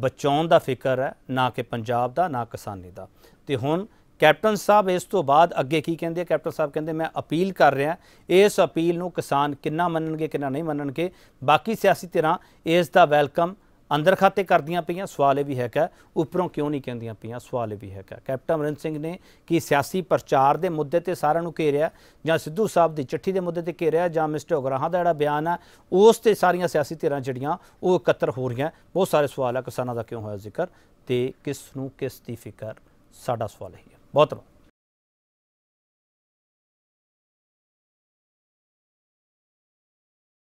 ਬਚਾਉਣ ਦਾ ਫਿਕਰ ਹੈ ਨਾ ਕਿ ਪੰਜਾਬ ਦਾ ਨਾ ਕਿਸਾਨੀ ਦਾ। ਤੇ ਹੁਣ कैप्टन साहब इस तो बाद अगे की कहें? कैप्टन साहब कहें मैं अपील कर रहा इस अपील को किसान किन्ना मन्नणगे किन्ना नहीं मन्नणगे, बाकी सियासी धिरां इस दा वेलकम अंदर खाते करदियां पईयां, सवाल यह भी है कि उपरों क्यों नहीं कहदियां पईयां, सवाल यह भी है कि कैप्टन अमरिंदर सिंह ने कि सियासी प्रचार के मुद्दे पर सारा नूं घेरिया, जां सिद्धू साहब की चिट्ठी के मुद्दे पर घेरिया, जां मिस्टर उगराहां का जो बयान है उस ते सारियां सियासी धिरां जिहड़ियां वो इकट्ठर हो रही हैं। बहुत सारे सवाल है, किसानों का क्यों होया जिक्र, तो किस नूं किस दी फिकर, साडा सवाल यही है। बहुत बहुत